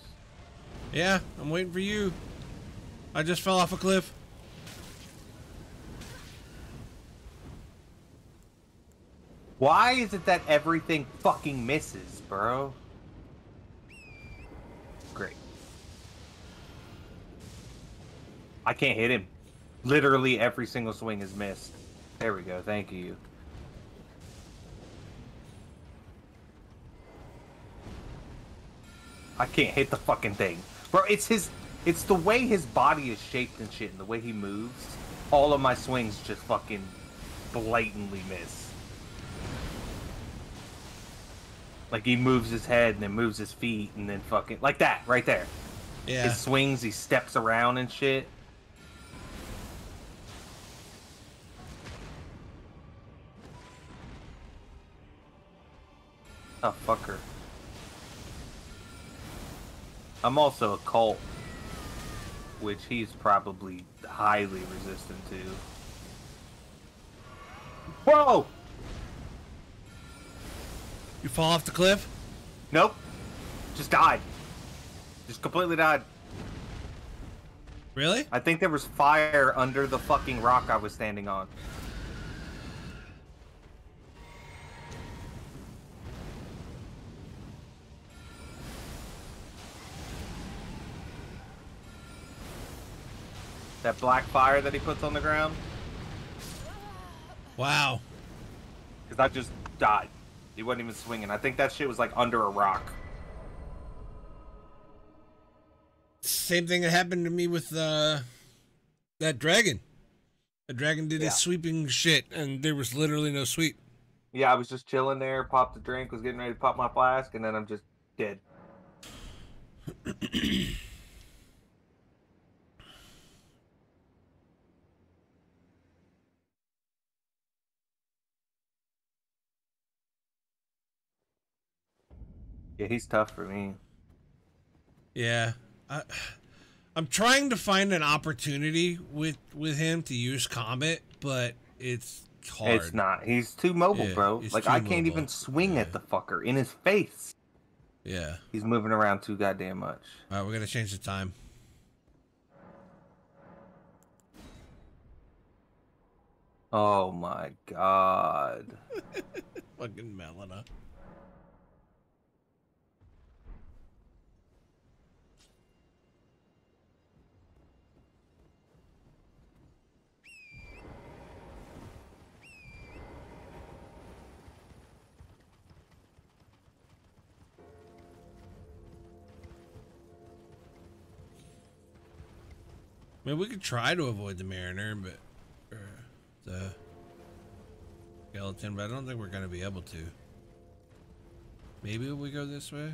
Yeah, I'm waiting for you. I just fell off a cliff. Why is it that everything fucking misses, bro? Great. I can't hit him. Literally every single swing is missed. There we go. Thank you. I can't hit the fucking thing. Bro, it's his, it's the way his body is shaped and shit and the way he moves. All of my swings just fucking blatantly miss. Like he moves his head and then moves his feet and then fucking, like that, right there. Yeah. His swings, he steps around and shit. Oh, fucker. I'm also a cult, which he's probably highly resistant to. Whoa! You fall off the cliff? Nope. Just died. Just completely died. Really? I think there was fire under the fucking rock I was standing on. That black fire that he puts on the ground. Wow. Because I just died. He wasn't even swinging. I think that shit was like under a rock. Same thing that happened to me with uh, that dragon. The dragon did yeah. his sweeping shit, and there was literally no sweep. Yeah, I was just chilling there, popped a drink, was getting ready to pop my flask, and then I'm just dead. Yeah, he's tough for me. Yeah. I, I'm trying to find an opportunity with, with him to use Comet, but it's hard. It's not. He's too mobile, yeah, bro. Like, I can't mobile. even swing yeah. at the fucker in his face. Yeah. He's moving around too goddamn much. All right, we're going to change the time. Oh, my God. Fucking Melina. I mean, we could try to avoid the Mariner, but or the skeleton, but I don't think we're gonna be able to. Maybe we go this way.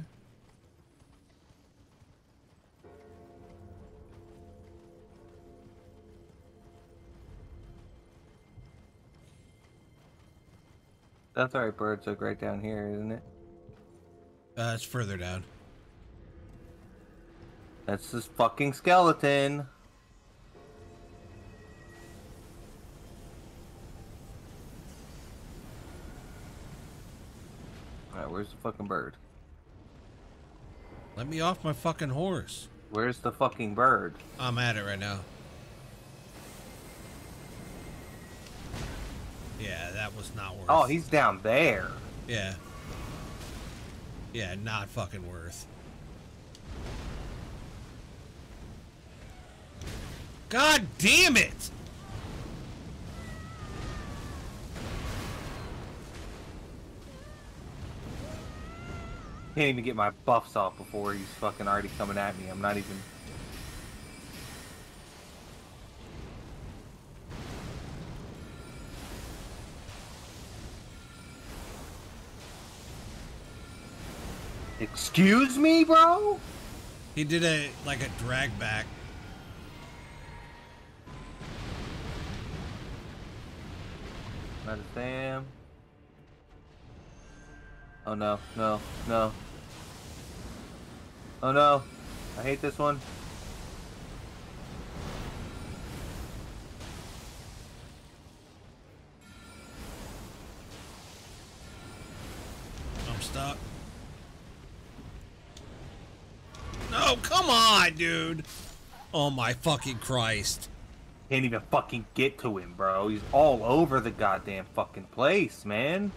That's alright, bird took right down here, isn't it? Uh, it's further down. That's this fucking skeleton. Where's the fucking bird? Let me off my fucking horse. Where's the fucking bird? I'm at it right now. Yeah, that was not worth. Oh, he's down there. Yeah. Yeah, not fucking worth. God damn it! Can't even get my buffs off before he's fucking already coming at me. I'm not even... Excuse me, bro? He did a, like a drag back. Not a damn. Oh no, no, no. Oh no, I hate this one. I'm stuck. No, come on, dude. Oh my fucking Christ. Can't even fucking get to him, bro. He's all over the goddamn fucking place, man.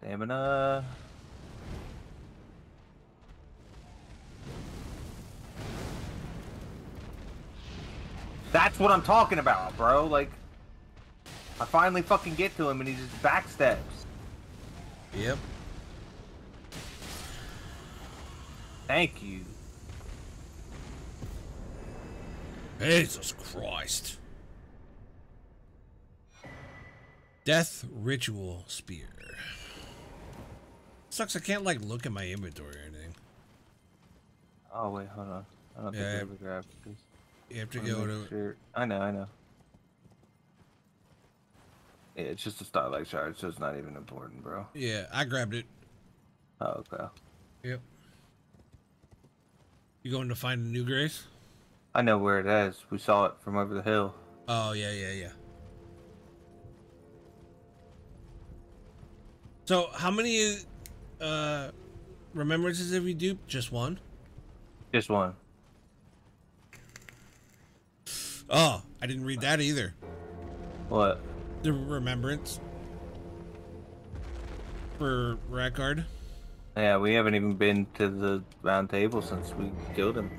Stamina. That's what I'm talking about, bro. Like, I finally fucking get to him and he just backsteps. Yep. Thank you. Jesus Christ. Death Ritual Spear. Sucks, I can't, like, look at my inventory or anything. Oh, wait, hold on. I don't yeah, think I ever grabbed this. You have to go to... Sure. I know, I know. Yeah, it's just a starlight shard, so it's not even important, bro. Yeah, I grabbed it. Oh, okay. Yep. You going to find a new grace? I know where it is. We saw it from over the hill. Oh, yeah, yeah, yeah. So, how many... is... Uh, remembrances if we dupe? Just one? Just one. Oh, I didn't read that either. What? The remembrance. For Rykard. Yeah, we haven't even been to the round table since we killed him.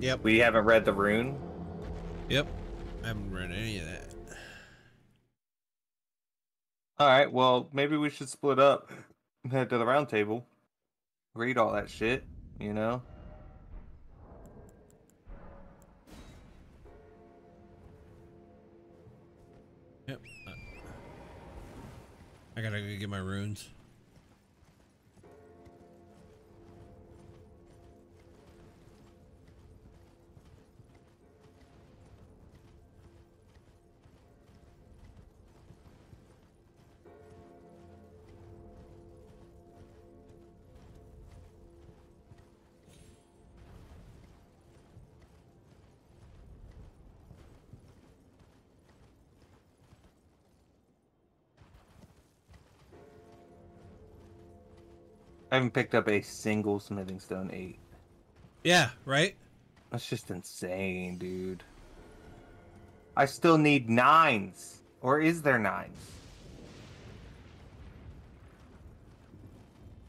Yep. We haven't read the rune. Yep. I haven't read any of that. All right, well, maybe we should split up and head to the round table. Read all that shit, you know? Yep. I gotta go get my runes. I haven't picked up a single Smithing Stone eight. Yeah, right? That's just insane, dude. I still need nines. Or is there nines?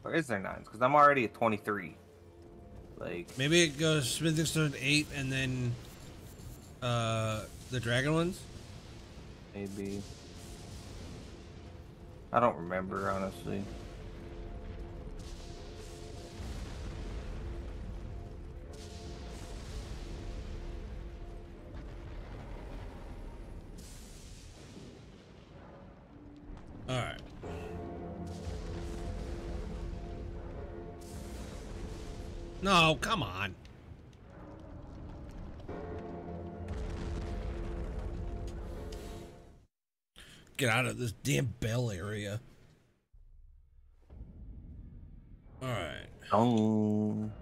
Or is there nines? Because I'm already at twenty-three. Like, maybe it goes Smithing Stone eight and then uh, the dragon ones? Maybe. I don't remember, honestly. No, come on. Get out of this damn bell area. All right. Dung.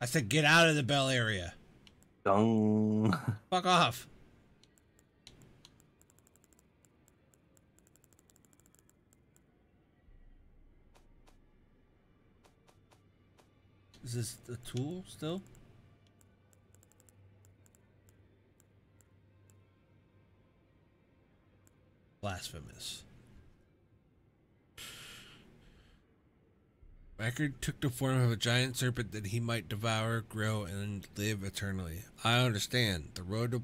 I said get out of the bell area. Dung. Fuck off. Is this the tool still? Blasphemous. Rykard took the form of a giant serpent that he might devour, grow, and live eternally. I understand. The road to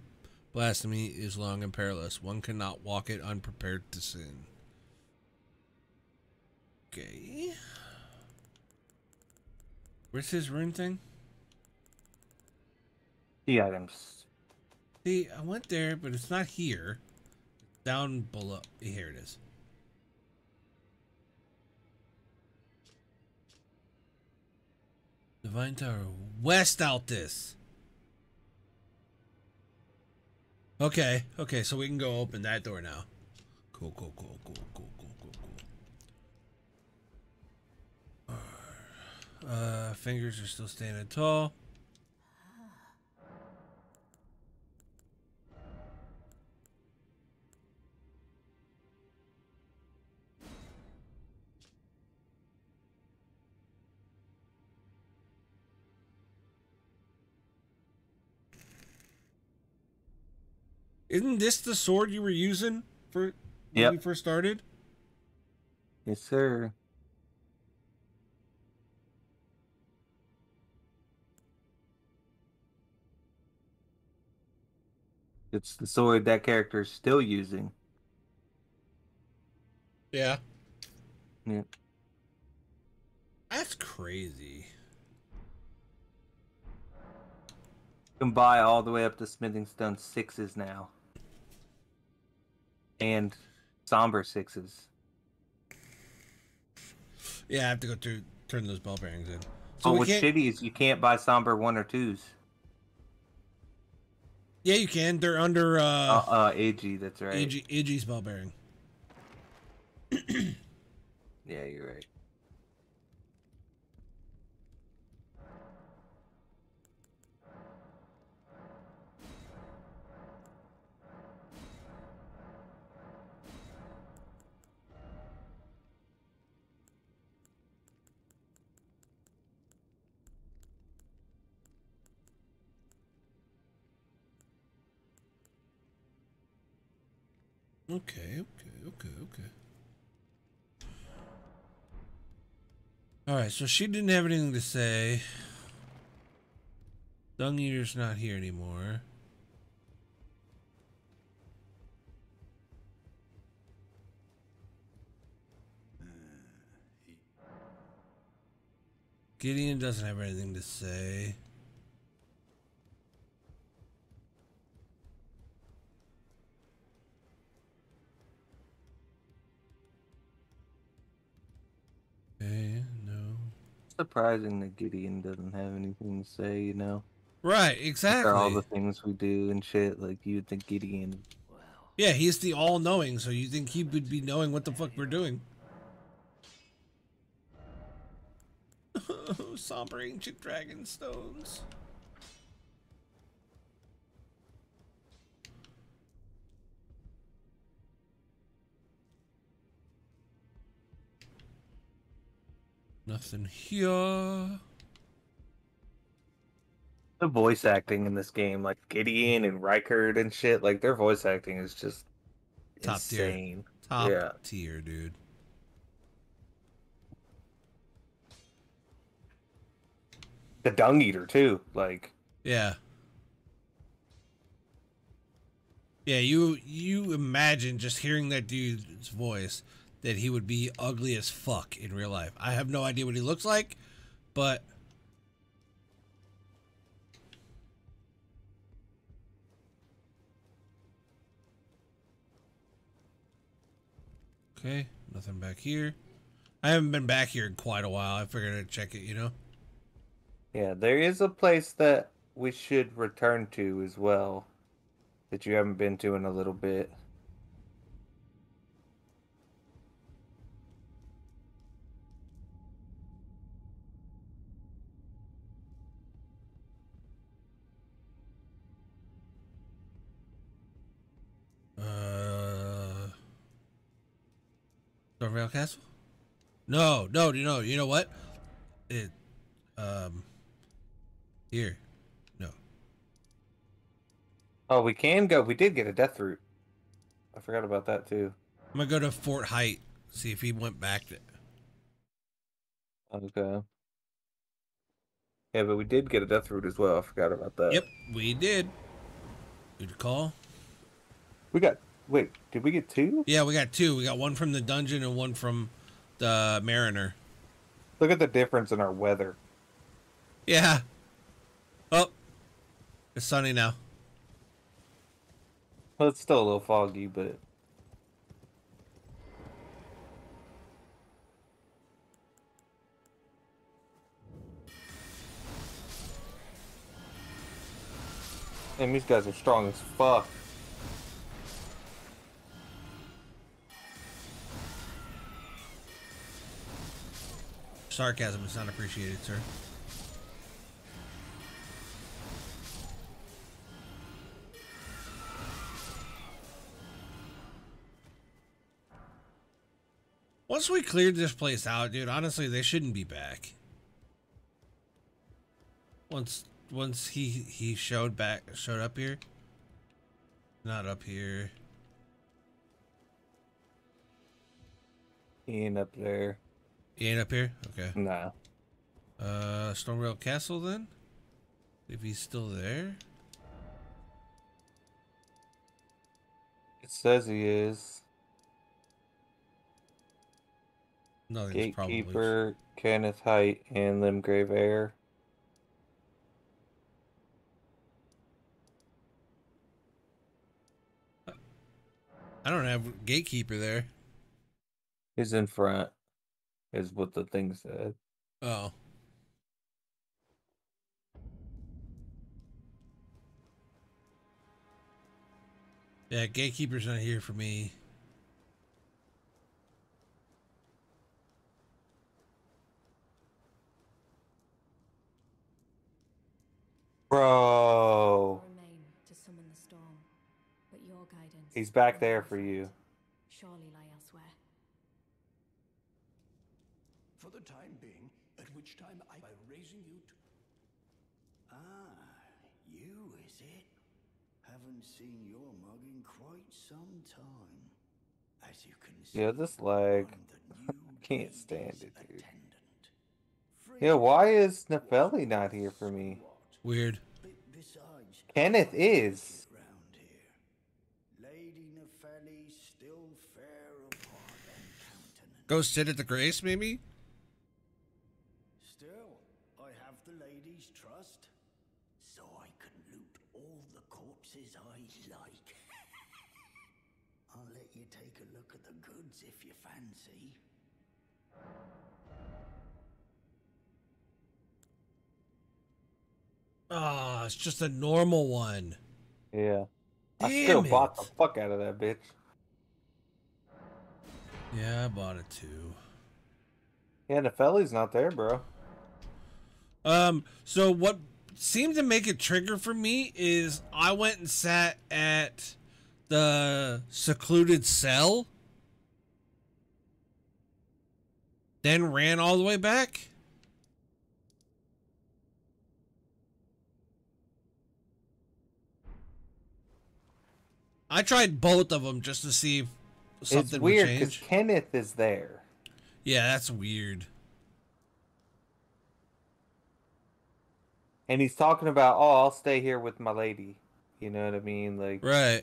blasphemy is long and perilous. One cannot walk it unprepared to sin. Okay. Where's his rune thing? The items. See, I went there, but it's not here. It's down below. Here it is. Divine Tower. West out this. Okay. Okay, so we can go open that door now. Cool, cool, cool, cool, cool, cool. Uh, fingers are still standing tall. Isn't this the sword you were using for when yep. you first started? Yes, sir. It's the sword that character is still using. Yeah. Yeah. That's crazy. You can buy all the way up to Smithing Stone sixes now. And Somber sixes. Yeah, I have to go through, turn those ball bearings in. So but what's shitty is you can't buy Somber one or twos. Yeah, you can. They're under, uh... Uh, uh A G, that's right. A G, A G's ball bearing. Yeah, you're right. Okay, okay, okay, okay. Alright, so she didn't have anything to say. Dung Eater's not here anymore. Gideon doesn't have anything to say. Okay, no. Surprising that Gideon doesn't have anything to say, you know? Right, exactly. After all the things we do and shit, like, you'd think Gideon... Yeah, he's the all-knowing, so you think he would be knowing what the fuck we're doing. Somber ancient dragon stones. Nothing here. The voice acting in this game, like Gideon and Rykard and shit, like their voice acting is just top insane. Tier. Top yeah. tier, dude. The Dung Eater too, like yeah, yeah. You you imagine just hearing that dude's voice that he would be ugly as fuck in real life. I have no idea what he looks like, but. Okay, nothing back here. I haven't been back here in quite a while. I figured I'd check it, you know? Yeah, there is a place that we should return to as well that you haven't been to in a little bit. Rail Castle? No, no, you know, you know what? It, um, here, no. Oh, we can go. We did get a death route. I forgot about that too. I'm gonna go to Fort Height, see if he went back to. Okay. Yeah, but we did get a death route as well. I forgot about that. Yep, we did. Good call. We got. Wait, did we get two? Yeah, we got two. We got one from the dungeon and one from the Mariner. Look at the difference in our weather. Yeah. Oh, it's sunny now. Well, it's still a little foggy, but... Damn, these guys are strong as fuck. Sarcasm is not appreciated, sir. Once we cleared this place out, dude, honestly, they shouldn't be back. Once, once he he showed back, showed up here. Not up here. He ain't up there. He ain't up here? Okay. Nah. Uh, Stormrail Castle then? If he's still there? It says he is. Nothing's probably. Gatekeeper, Kenneth Height, and Limgrave Air. I don't have Gatekeeper there. He's in front. Is what the thing said. Oh. Yeah, Gatekeeper's not here for me. Bro. He's back there for you. Surely lie elsewhere. For the time being, at which time I by raising you to... Ah, you is it? Haven't seen your mug in quite some time. As you can see... Yeah, this lag. Can't stand it, dude. Yeah, why is Nepheli not here for me? Weird. Besides, Kenneth is. Lady Nepheli still fair of heart and countenance. Go sit at the grace, maybe? places I like. I'll let you take a look at the goods if you fancy. Ah, oh, it's just a normal one. Yeah. Damn I still it. bought the fuck out of that bitch. Yeah, I bought it too. Yeah, Nepheli's not there, bro. Um, so what seemed to make it trigger for me is I went and sat at the Secluded Cell, then ran all the way back. I tried both of them just to see if something would change. It's weird because Kenneth is there. Yeah, that's weird. And he's talking about, oh, I'll stay here with my lady. You know what I mean? Like, right.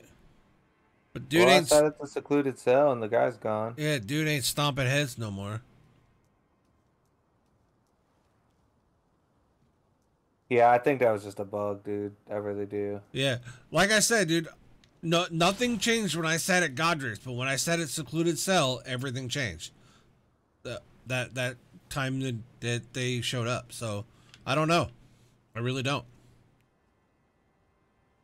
But dude well, ain't. I thought it's a secluded cell and the guy's gone. Yeah, dude ain't stomping heads no more. Yeah, I think that was just a bug, dude. I really do. Yeah. Like I said, dude, no, nothing changed when I sat at Godric's, but when I sat at Secluded Cell, everything changed. That that that time that, that they showed up. So I don't know. I really don't.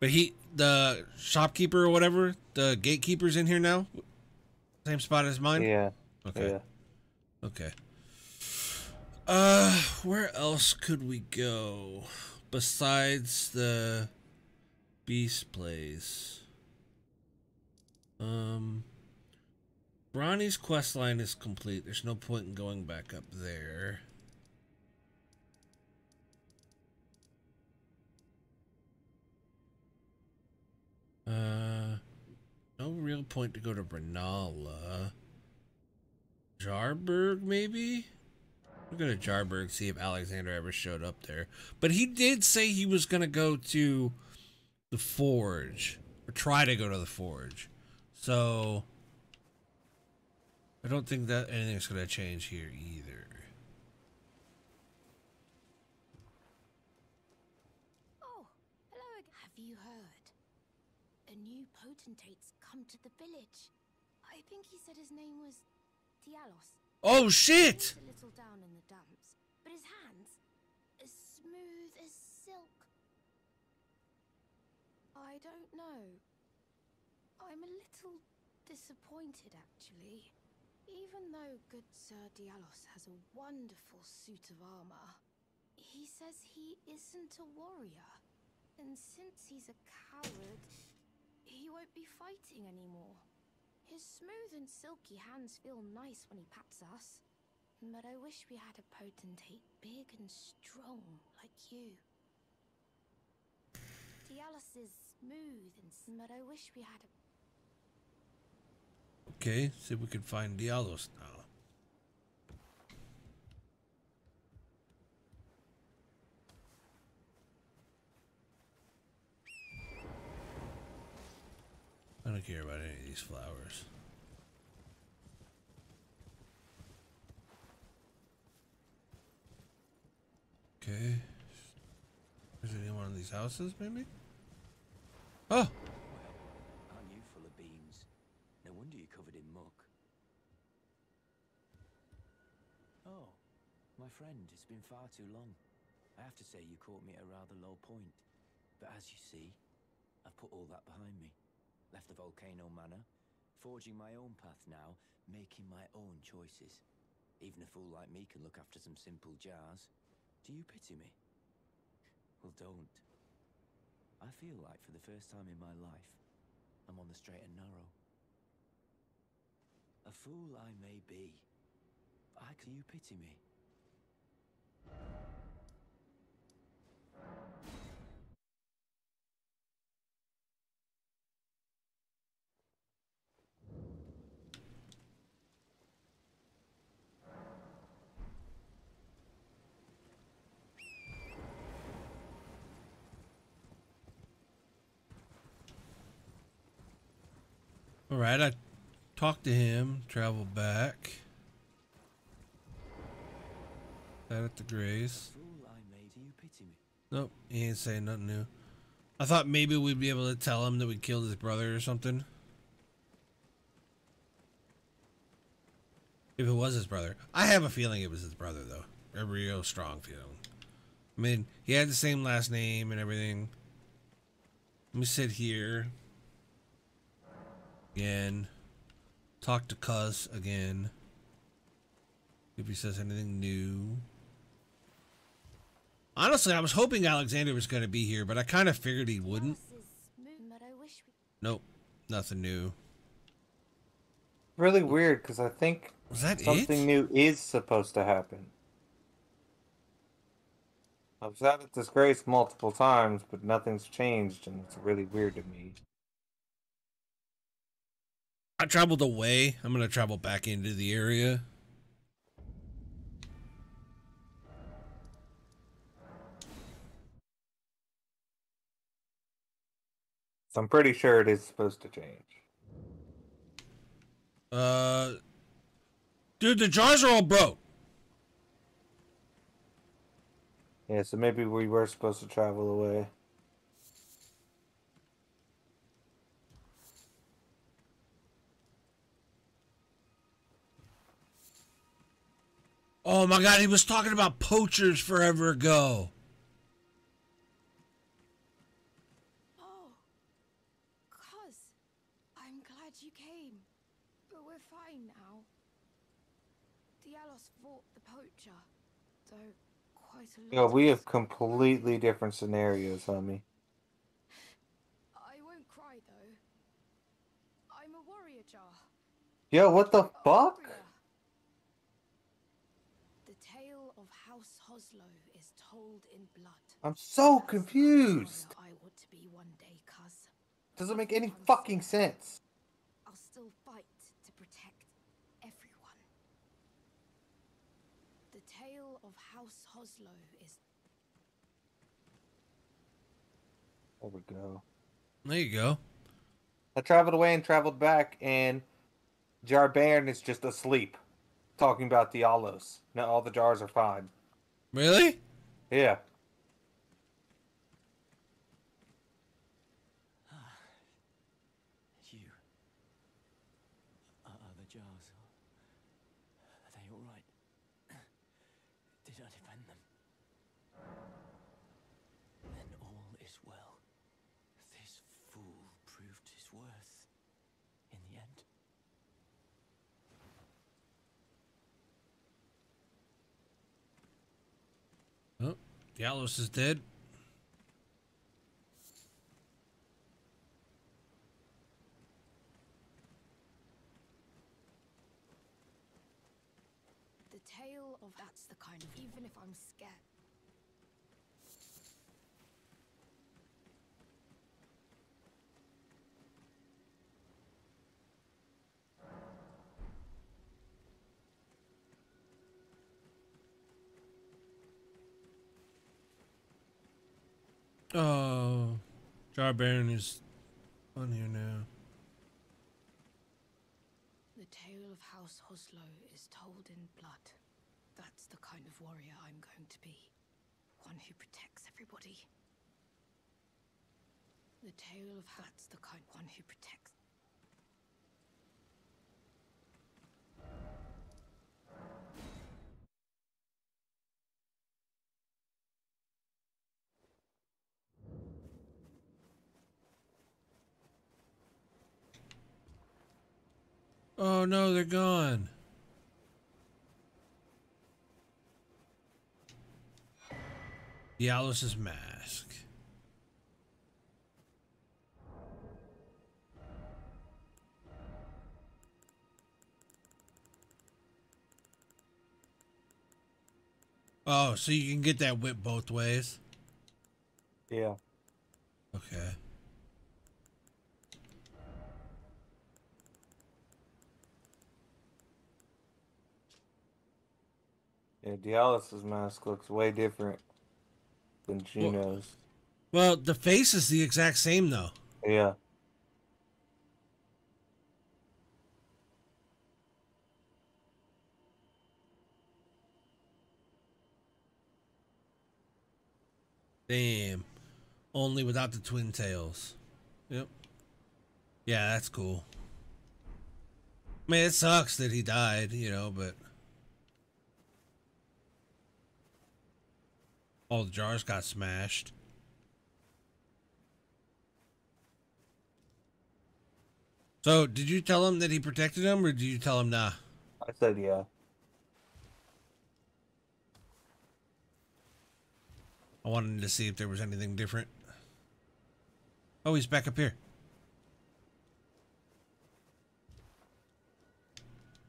But he, the shopkeeper or whatever, the gatekeeper's in here now. Same spot as mine. Yeah. Okay. Yeah. Okay. Uh, where else could we go besides the beast place? Um. Ronnie's quest line is complete. There's no point in going back up there. Uh, no real point to go to Brenala. Jarburg, maybe? We'll go to Jarburg, see if Alexander ever showed up there. But he did say he was going to go to the Forge. Or try to go to the Forge. So I don't think that anything's going to change here either. Oh, hello again. Have you heard? A new potentate's come to the village. I think he said his name was Diallos. Oh, shit! He's a little down in the dumps, but his hands as smooth as silk. I don't know. I'm a little disappointed, actually. Even though good Sir Diallos has a wonderful suit of armor, he says he isn't a warrior. And since he's a coward, he won't be fighting anymore. His smooth and silky hands feel nice when he pats us. But I wish we had a potentate big and strong like you. Diallos is smooth and but I wish we had a Okay, see if we can find Diallos now. I don't care about any of these flowers. Okay. Is there anyone in these houses, maybe? Oh! Friend, it's been far too long. I have to say you caught me at a rather low point. But as you see, I've put all that behind me. Left the Volcano Manor, forging my own path now, making my own choices. Even a fool like me can look after some simple jars. Do you pity me? Well, don't. I feel like for the first time in my life, I'm on the straight and narrow. A fool I may be, but I can you pity me? All right, I talked to him, traveled back. That at the Grays. Nope, he ain't saying nothing new. I thought maybe we'd be able to tell him that we killed his brother or something. If it was his brother. I have a feeling it was his brother, though. A real strong feeling. I mean, he had the same last name and everything. Let me sit here. Again. Talk to Cuz again. If he says anything new. Honestly, I was hoping Alexander was going to be here, but I kind of figured he wouldn't. Nope. Nothing new. Really weird, because I think was that something it? new is supposed to happen. I've sat at Disgrace multiple times, but nothing's changed, and it's really weird to me. I traveled away. I'm going to travel back into the area. So I'm pretty sure it is supposed to change. Uh, dude, the jars are all broke. Yeah, so maybe we were supposed to travel away. Oh my god, he was talking about poachers forever ago. Yo, we have completely different scenarios, homie. I won't cry though. I'm a warrior, Jar. Yo, what the fuck? The tale of House Hoslow is told in blood. I'm so confused. I want to be one day, cuz. Doesn't make any fucking sense. I'll still fight to protect everyone. The tale of House Hoslow is... There we go. There you go. I traveled away and traveled back, and Jar Baron is just asleep, talking about Diallos. Now all the jars are fine. Really? Yeah. Diallos is dead. The tale of that's the kind of even if I'm scared. Oh, Jar Baron is on here now. The tale of House Hoslow is told in blood. That's the kind of warrior I'm going to be. One who protects everybody. The tale of that's the kind one who protects. Oh no, they're gone. Diallos' mask. Oh, so you can get that whip both ways? Yeah. Okay. Yeah, Diallos' mask looks way different than Juno's. Well, well, the face is the exact same, though. Yeah. Damn. Only without the twin tails. Yep. Yeah, that's cool. I mean, it sucks that he died, you know, but... all the jars got smashed. So, did you tell him that he protected him, or did you tell him nah? I said yeah. I wanted to see if there was anything different. Oh, he's back up here.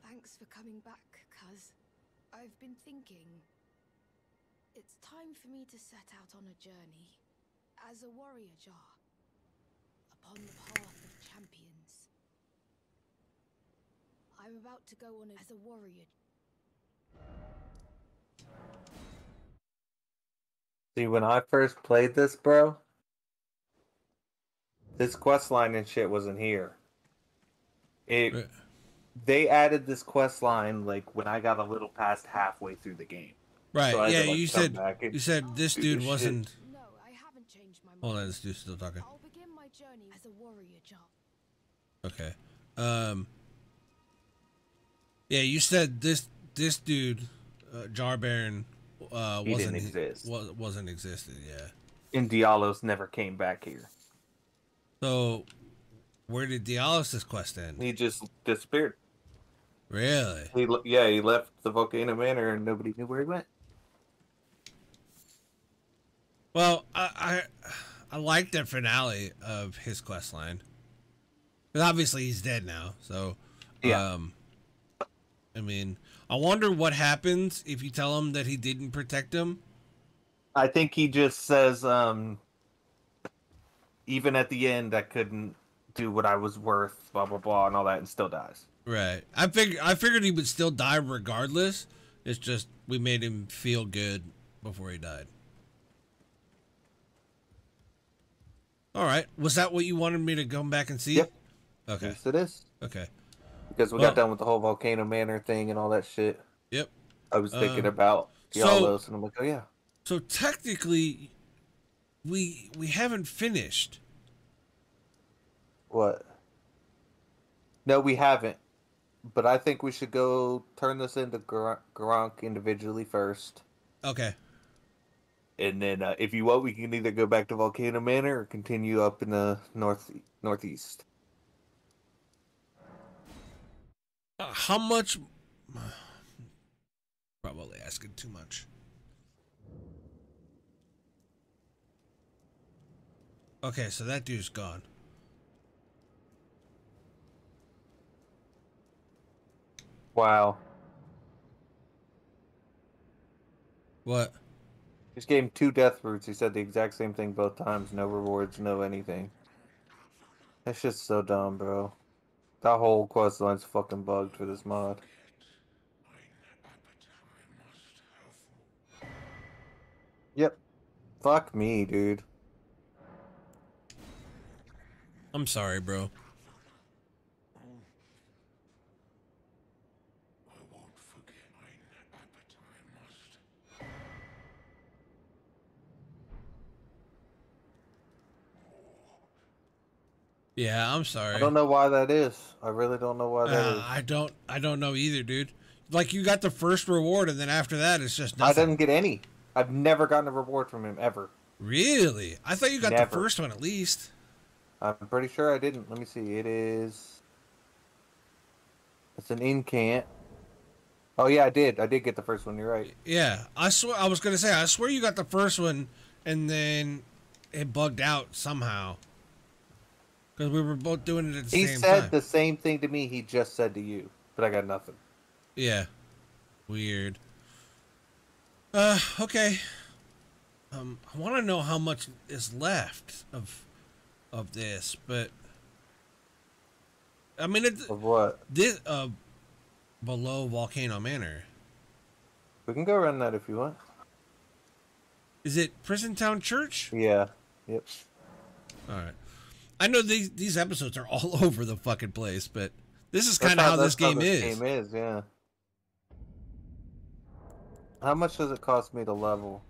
Thanks for coming back, cuz. I've been thinking. It's time for me to set out on a journey. As a warrior Jar. Upon the path of champions. I'm about to go on a, as a warrior. See, when I first played this, bro, this quest line and shit wasn't here. It, right. They added this quest line like when I got a little past halfway through the game. Right? So yeah, to, like, you said and, you said this dude wasn't. No, I haven't changed my mind. Hold on, this dude's still talking. I'll begin my journey as a warrior, Jar. Okay. Um. Yeah, you said this this dude, uh, Jar Baron. Uh, he wasn't, didn't exist. Was, wasn't existed, yeah. And Diallos never came back here. So, where did Diallos' quest end? He just disappeared. Really? He, yeah, he left the Volcano Manor and nobody knew where he went. Well, I I, I like that finale of his quest line. Because obviously he's dead now, so... yeah. Um, I mean... I wonder what happens if you tell him that he didn't protect him. I think he just says, um, even at the end, I couldn't do what I was worth, blah, blah, blah, and all that, and still dies. Right. I figured, I figured he would still die regardless. It's just we made him feel good before he died. All right. Was that what you wanted me to come back and see? Yep. Okay. Yes, it is. Okay. Because we well, got done with the whole Volcano Manor thing and all that shit. Yep. I was thinking um, about Diallos, so, and I'm like, oh yeah. So technically, we we haven't finished. What? No, we haven't. But I think we should go turn this into Gronk individually first. Okay. And then uh, if you want, we can either go back to Volcano Manor or continue up in the north northeast. Uh, how much? Probably asking too much. Okay, so that dude's gone. Wow. What? Just gave him two death roots. He said the exact same thing both times. No rewards, no anything. That's just so dumb, bro. That whole quest line's fucking bugged for this mod. Yep. Fuck me, dude. I'm sorry, bro. Yeah, I'm sorry. I don't know why that is. I really don't know why that uh, is. I don't I don't know either, dude. Like, you got the first reward, and then after that, it's just nothing. I didn't get any. I've never gotten a reward from him, ever. Really? I thought you got never. the first one, at least. I'm pretty sure I didn't. Let me see. It is... It's an incant. Oh, yeah, I did. I did get the first one. You're right. Yeah. I swear. I was going to say, I swear you got the first one, and then it bugged out somehow. Because we were both doing it at the he same time. He said the same thing to me he just said to you, but I got nothing. Yeah. Weird. Uh, okay. Um, I want to know how much is left of of this, but... I mean, it... Of what? This, uh, below Volcano Manor. We can go around that if you want. Is it Prison Town Church? Yeah. Yep. Alright. I know these these episodes are all over the fucking place, but this is kind of how, how this game how this is. Game is, yeah. How much does it cost me to level?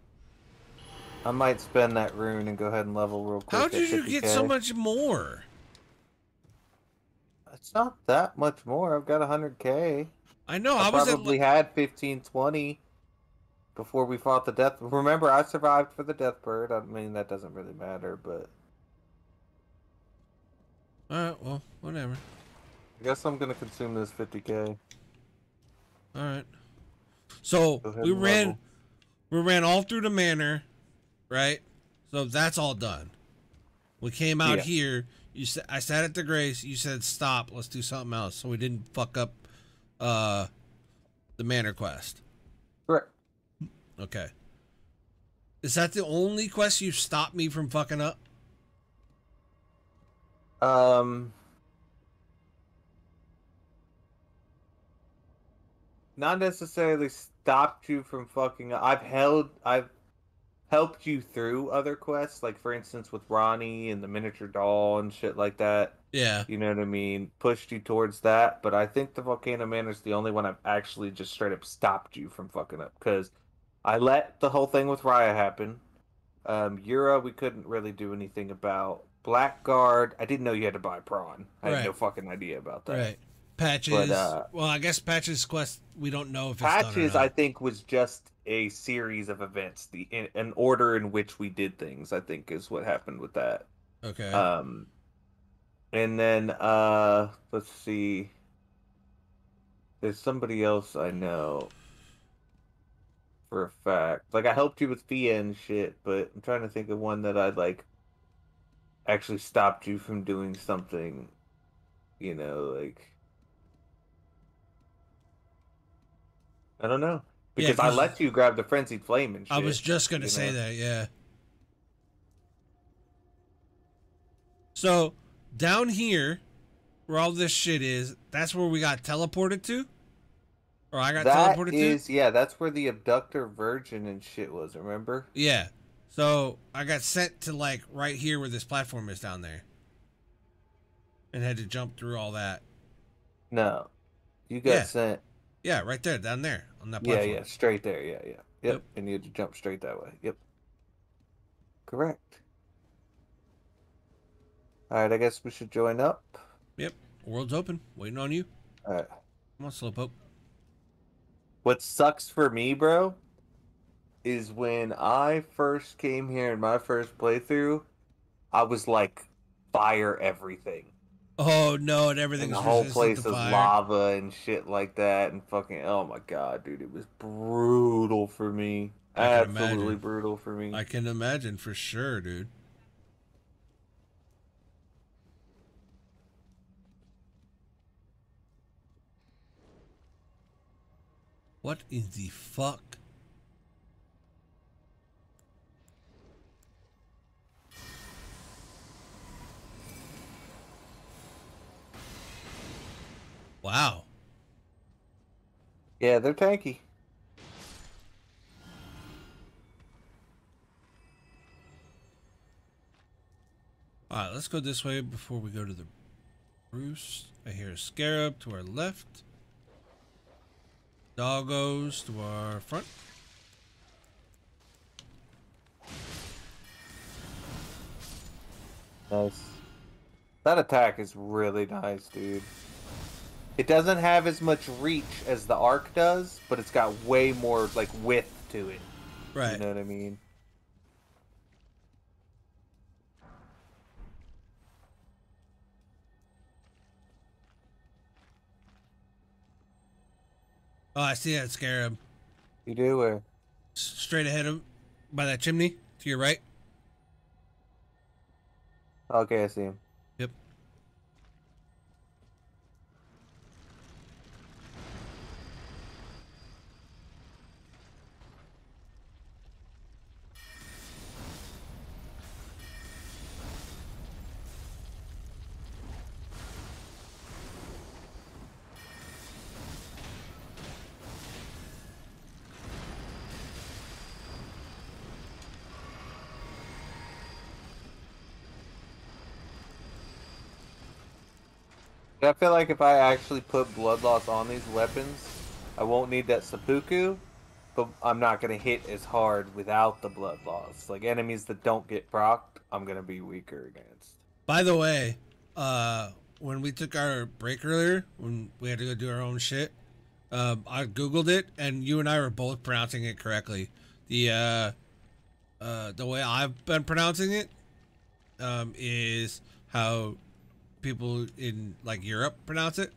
I might spend that rune and go ahead and level real quick. How did you get so much more? It's not that much more. I've got one hundred K. I know. I, I was probably at... had fifteen, twenty before we fought the death. Remember, I survived for the death bird. I mean, that doesn't really matter, but... Alright, well, whatever. I guess I'm going to consume this fifty K. Alright. So, we ran... Level. We ran all through the manor, right? So that's all done. We came out yeah. here. You said I sat at the Grace. You said stop. Let's do something else. So we didn't fuck up uh, the manor quest. Correct. Okay. Is that the only quest you stopped me from fucking up? Um. Not necessarily. Stopped you from fucking up. I've held I've helped you through other quests, like for instance with Ronnie and the miniature doll and shit like that. Yeah. You know what I mean? Pushed you towards that, but I think the Volcano Manor is the only one I've actually just straight up stopped you from fucking up, because I let the whole thing with Raya happen. Um Yura we couldn't really do anything about. Blackguard, I didn't know you had to buy prawn. I right. had no fucking idea about that. Right. Patches. But, uh, well, I guess Patches quest. We don't know if it's Patches. Done or not. I think was just a series of events. The in, an order in which we did things. I think is what happened with that. Okay. Um, and then uh, let's see. There's somebody else I know for a fact. Like I helped you with Fia and shit, but I'm trying to think of one that I like actually stopped you from doing something. You know, like. I don't know. Because yeah, I let you grab the Frenzied Flame and shit. I was just going to say know? that, yeah. So, down here, where all this shit is, that's where we got teleported to? Or I got that teleported is, to? Yeah, that's where the Abductor Virgin and shit was, remember? Yeah. So, I got sent to, like, right here where this platform is down there. And had to jump through all that. No. You got yeah. sent... Yeah, right there, down there on that platform. Yeah, yeah, straight there. Yeah, yeah, yep. yep. And you had to jump straight that way. Yep. Correct. All right, I guess we should join up. Yep. World's open. Waiting on you. All right. Come on, Slowpoke. What sucks for me, bro, is when I first came here in my first playthrough, I was like, fire everything. Oh no, and everything's and the whole place is lava and shit like that, and fucking oh my god, dude, it was brutal for me. Absolutely brutal for me. I can imagine for sure, dude. What in the fuck? Wow. Yeah, they're tanky. All right, let's go this way before we go to the roost. I hear a scarab to our left. Doggos to our front. Nice. That attack is really nice, dude. It doesn't have as much reach as the arc does, but it's got way more, like, width to it. Right. You know what I mean? Oh, I see that scarab. You do? Where? Straight ahead of, by that chimney, to your right. Okay, I see him. I feel like if I actually put blood loss on these weapons, I won't need that seppuku, but I'm not going to hit as hard without the blood loss. Like, enemies that don't get procced, I'm going to be weaker against. By the way, uh, when we took our break earlier, when we had to go do our own shit, uh, I Googled it, and you and I were both pronouncing it correctly. The, uh, uh, the way I've been pronouncing it um, is how people in, like, Europe pronounce it.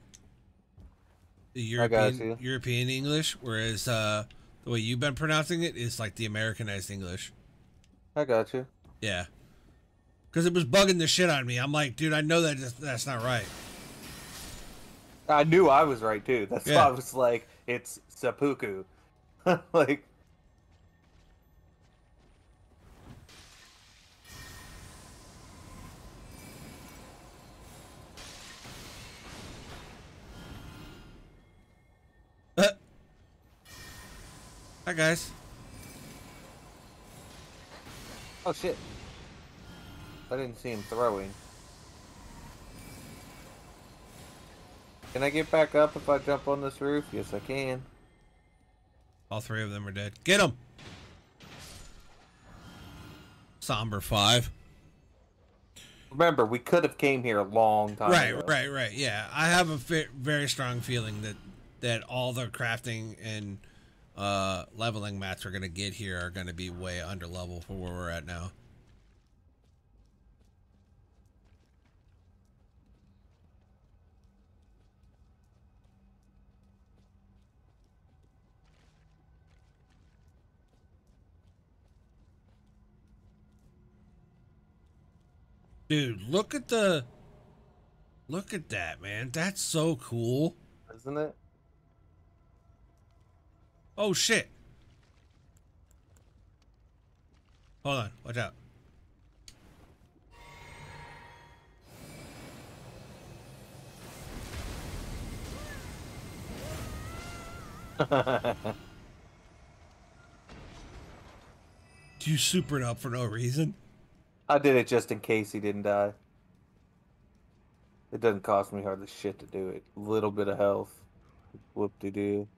The European, European English, whereas uh, the way you've been pronouncing it is like the Americanized English. I got you. Yeah. Because it was bugging the shit out of me. I'm like, dude, I know that that's not right. I knew I was right, too. That's yeah. why I was like, it's seppuku. Like... Hi guys. Oh shit. I didn't see him throwing. Can I get back up if I jump on this roof? Yes, I can. All three of them are dead. Get him! Somber five. Remember, we could have came here a long time right, ago. Right, right, right. Yeah, I have a very strong feeling that, that all the crafting and... uh leveling mats we're gonna get here are gonna be way under level for where we're at now. Dude, look at the look at that, man. That's so cool, isn't it? Oh shit. Hold on, watch out. Do you super it up for no reason? I did it just in case he didn't die. It doesn't cost me hardly shit to do it. Little bit of health. Whoop de doo.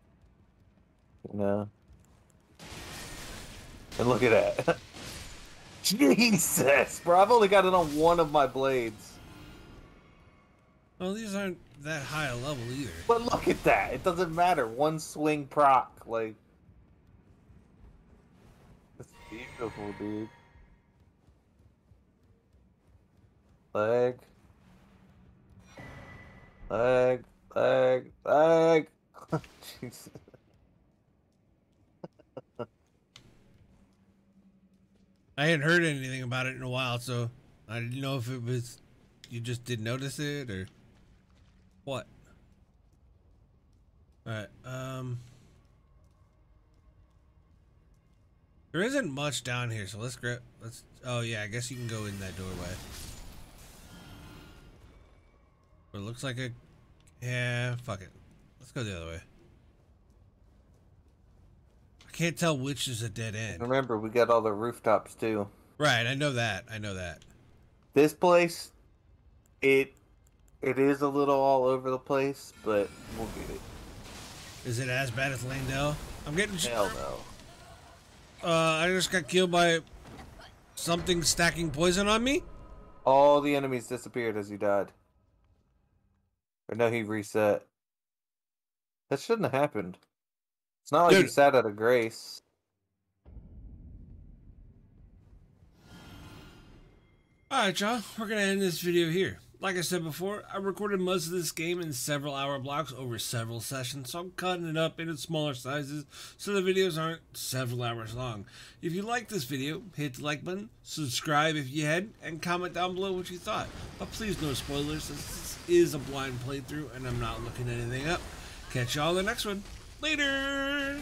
No. And look at that. Jesus, bro. I've only got it on one of my blades. Well, these aren't that high a level either. But look at that. It doesn't matter. One swing proc. Like, that's beautiful, dude. Leg. Leg. Leg. Leg. Jesus. I hadn't heard anything about it in a while, so I didn't know if it was you just didn't notice it or what. All right, um, there isn't much down here, so let's grab. Let's. Oh yeah, I guess you can go in that doorway. But it looks like a. Yeah, fuck it. Let's go the other way. Can't tell which is a dead end. Remember, we got all the rooftops too. Right, I know that. I know that. This place, it it is a little all over the place, but we'll get it. Is it as bad as Langdell? I'm getting hell no. Uh, I just got killed by something stacking poison on me. All the enemies disappeared as he died. Or no, he reset. That shouldn't have happened. It's not like Dude. you sat out of grace. Alright, y'all. We're going to end this video here. Like I said before, I recorded most of this game in several hour blocks over several sessions, so I'm cutting it up into smaller sizes so the videos aren't several hours long. If you liked this video, hit the like button, subscribe if you had, and comment down below what you thought. But please no spoilers, since this is a blind playthrough and I'm not looking anything up. Catch y'all in the next one. Later!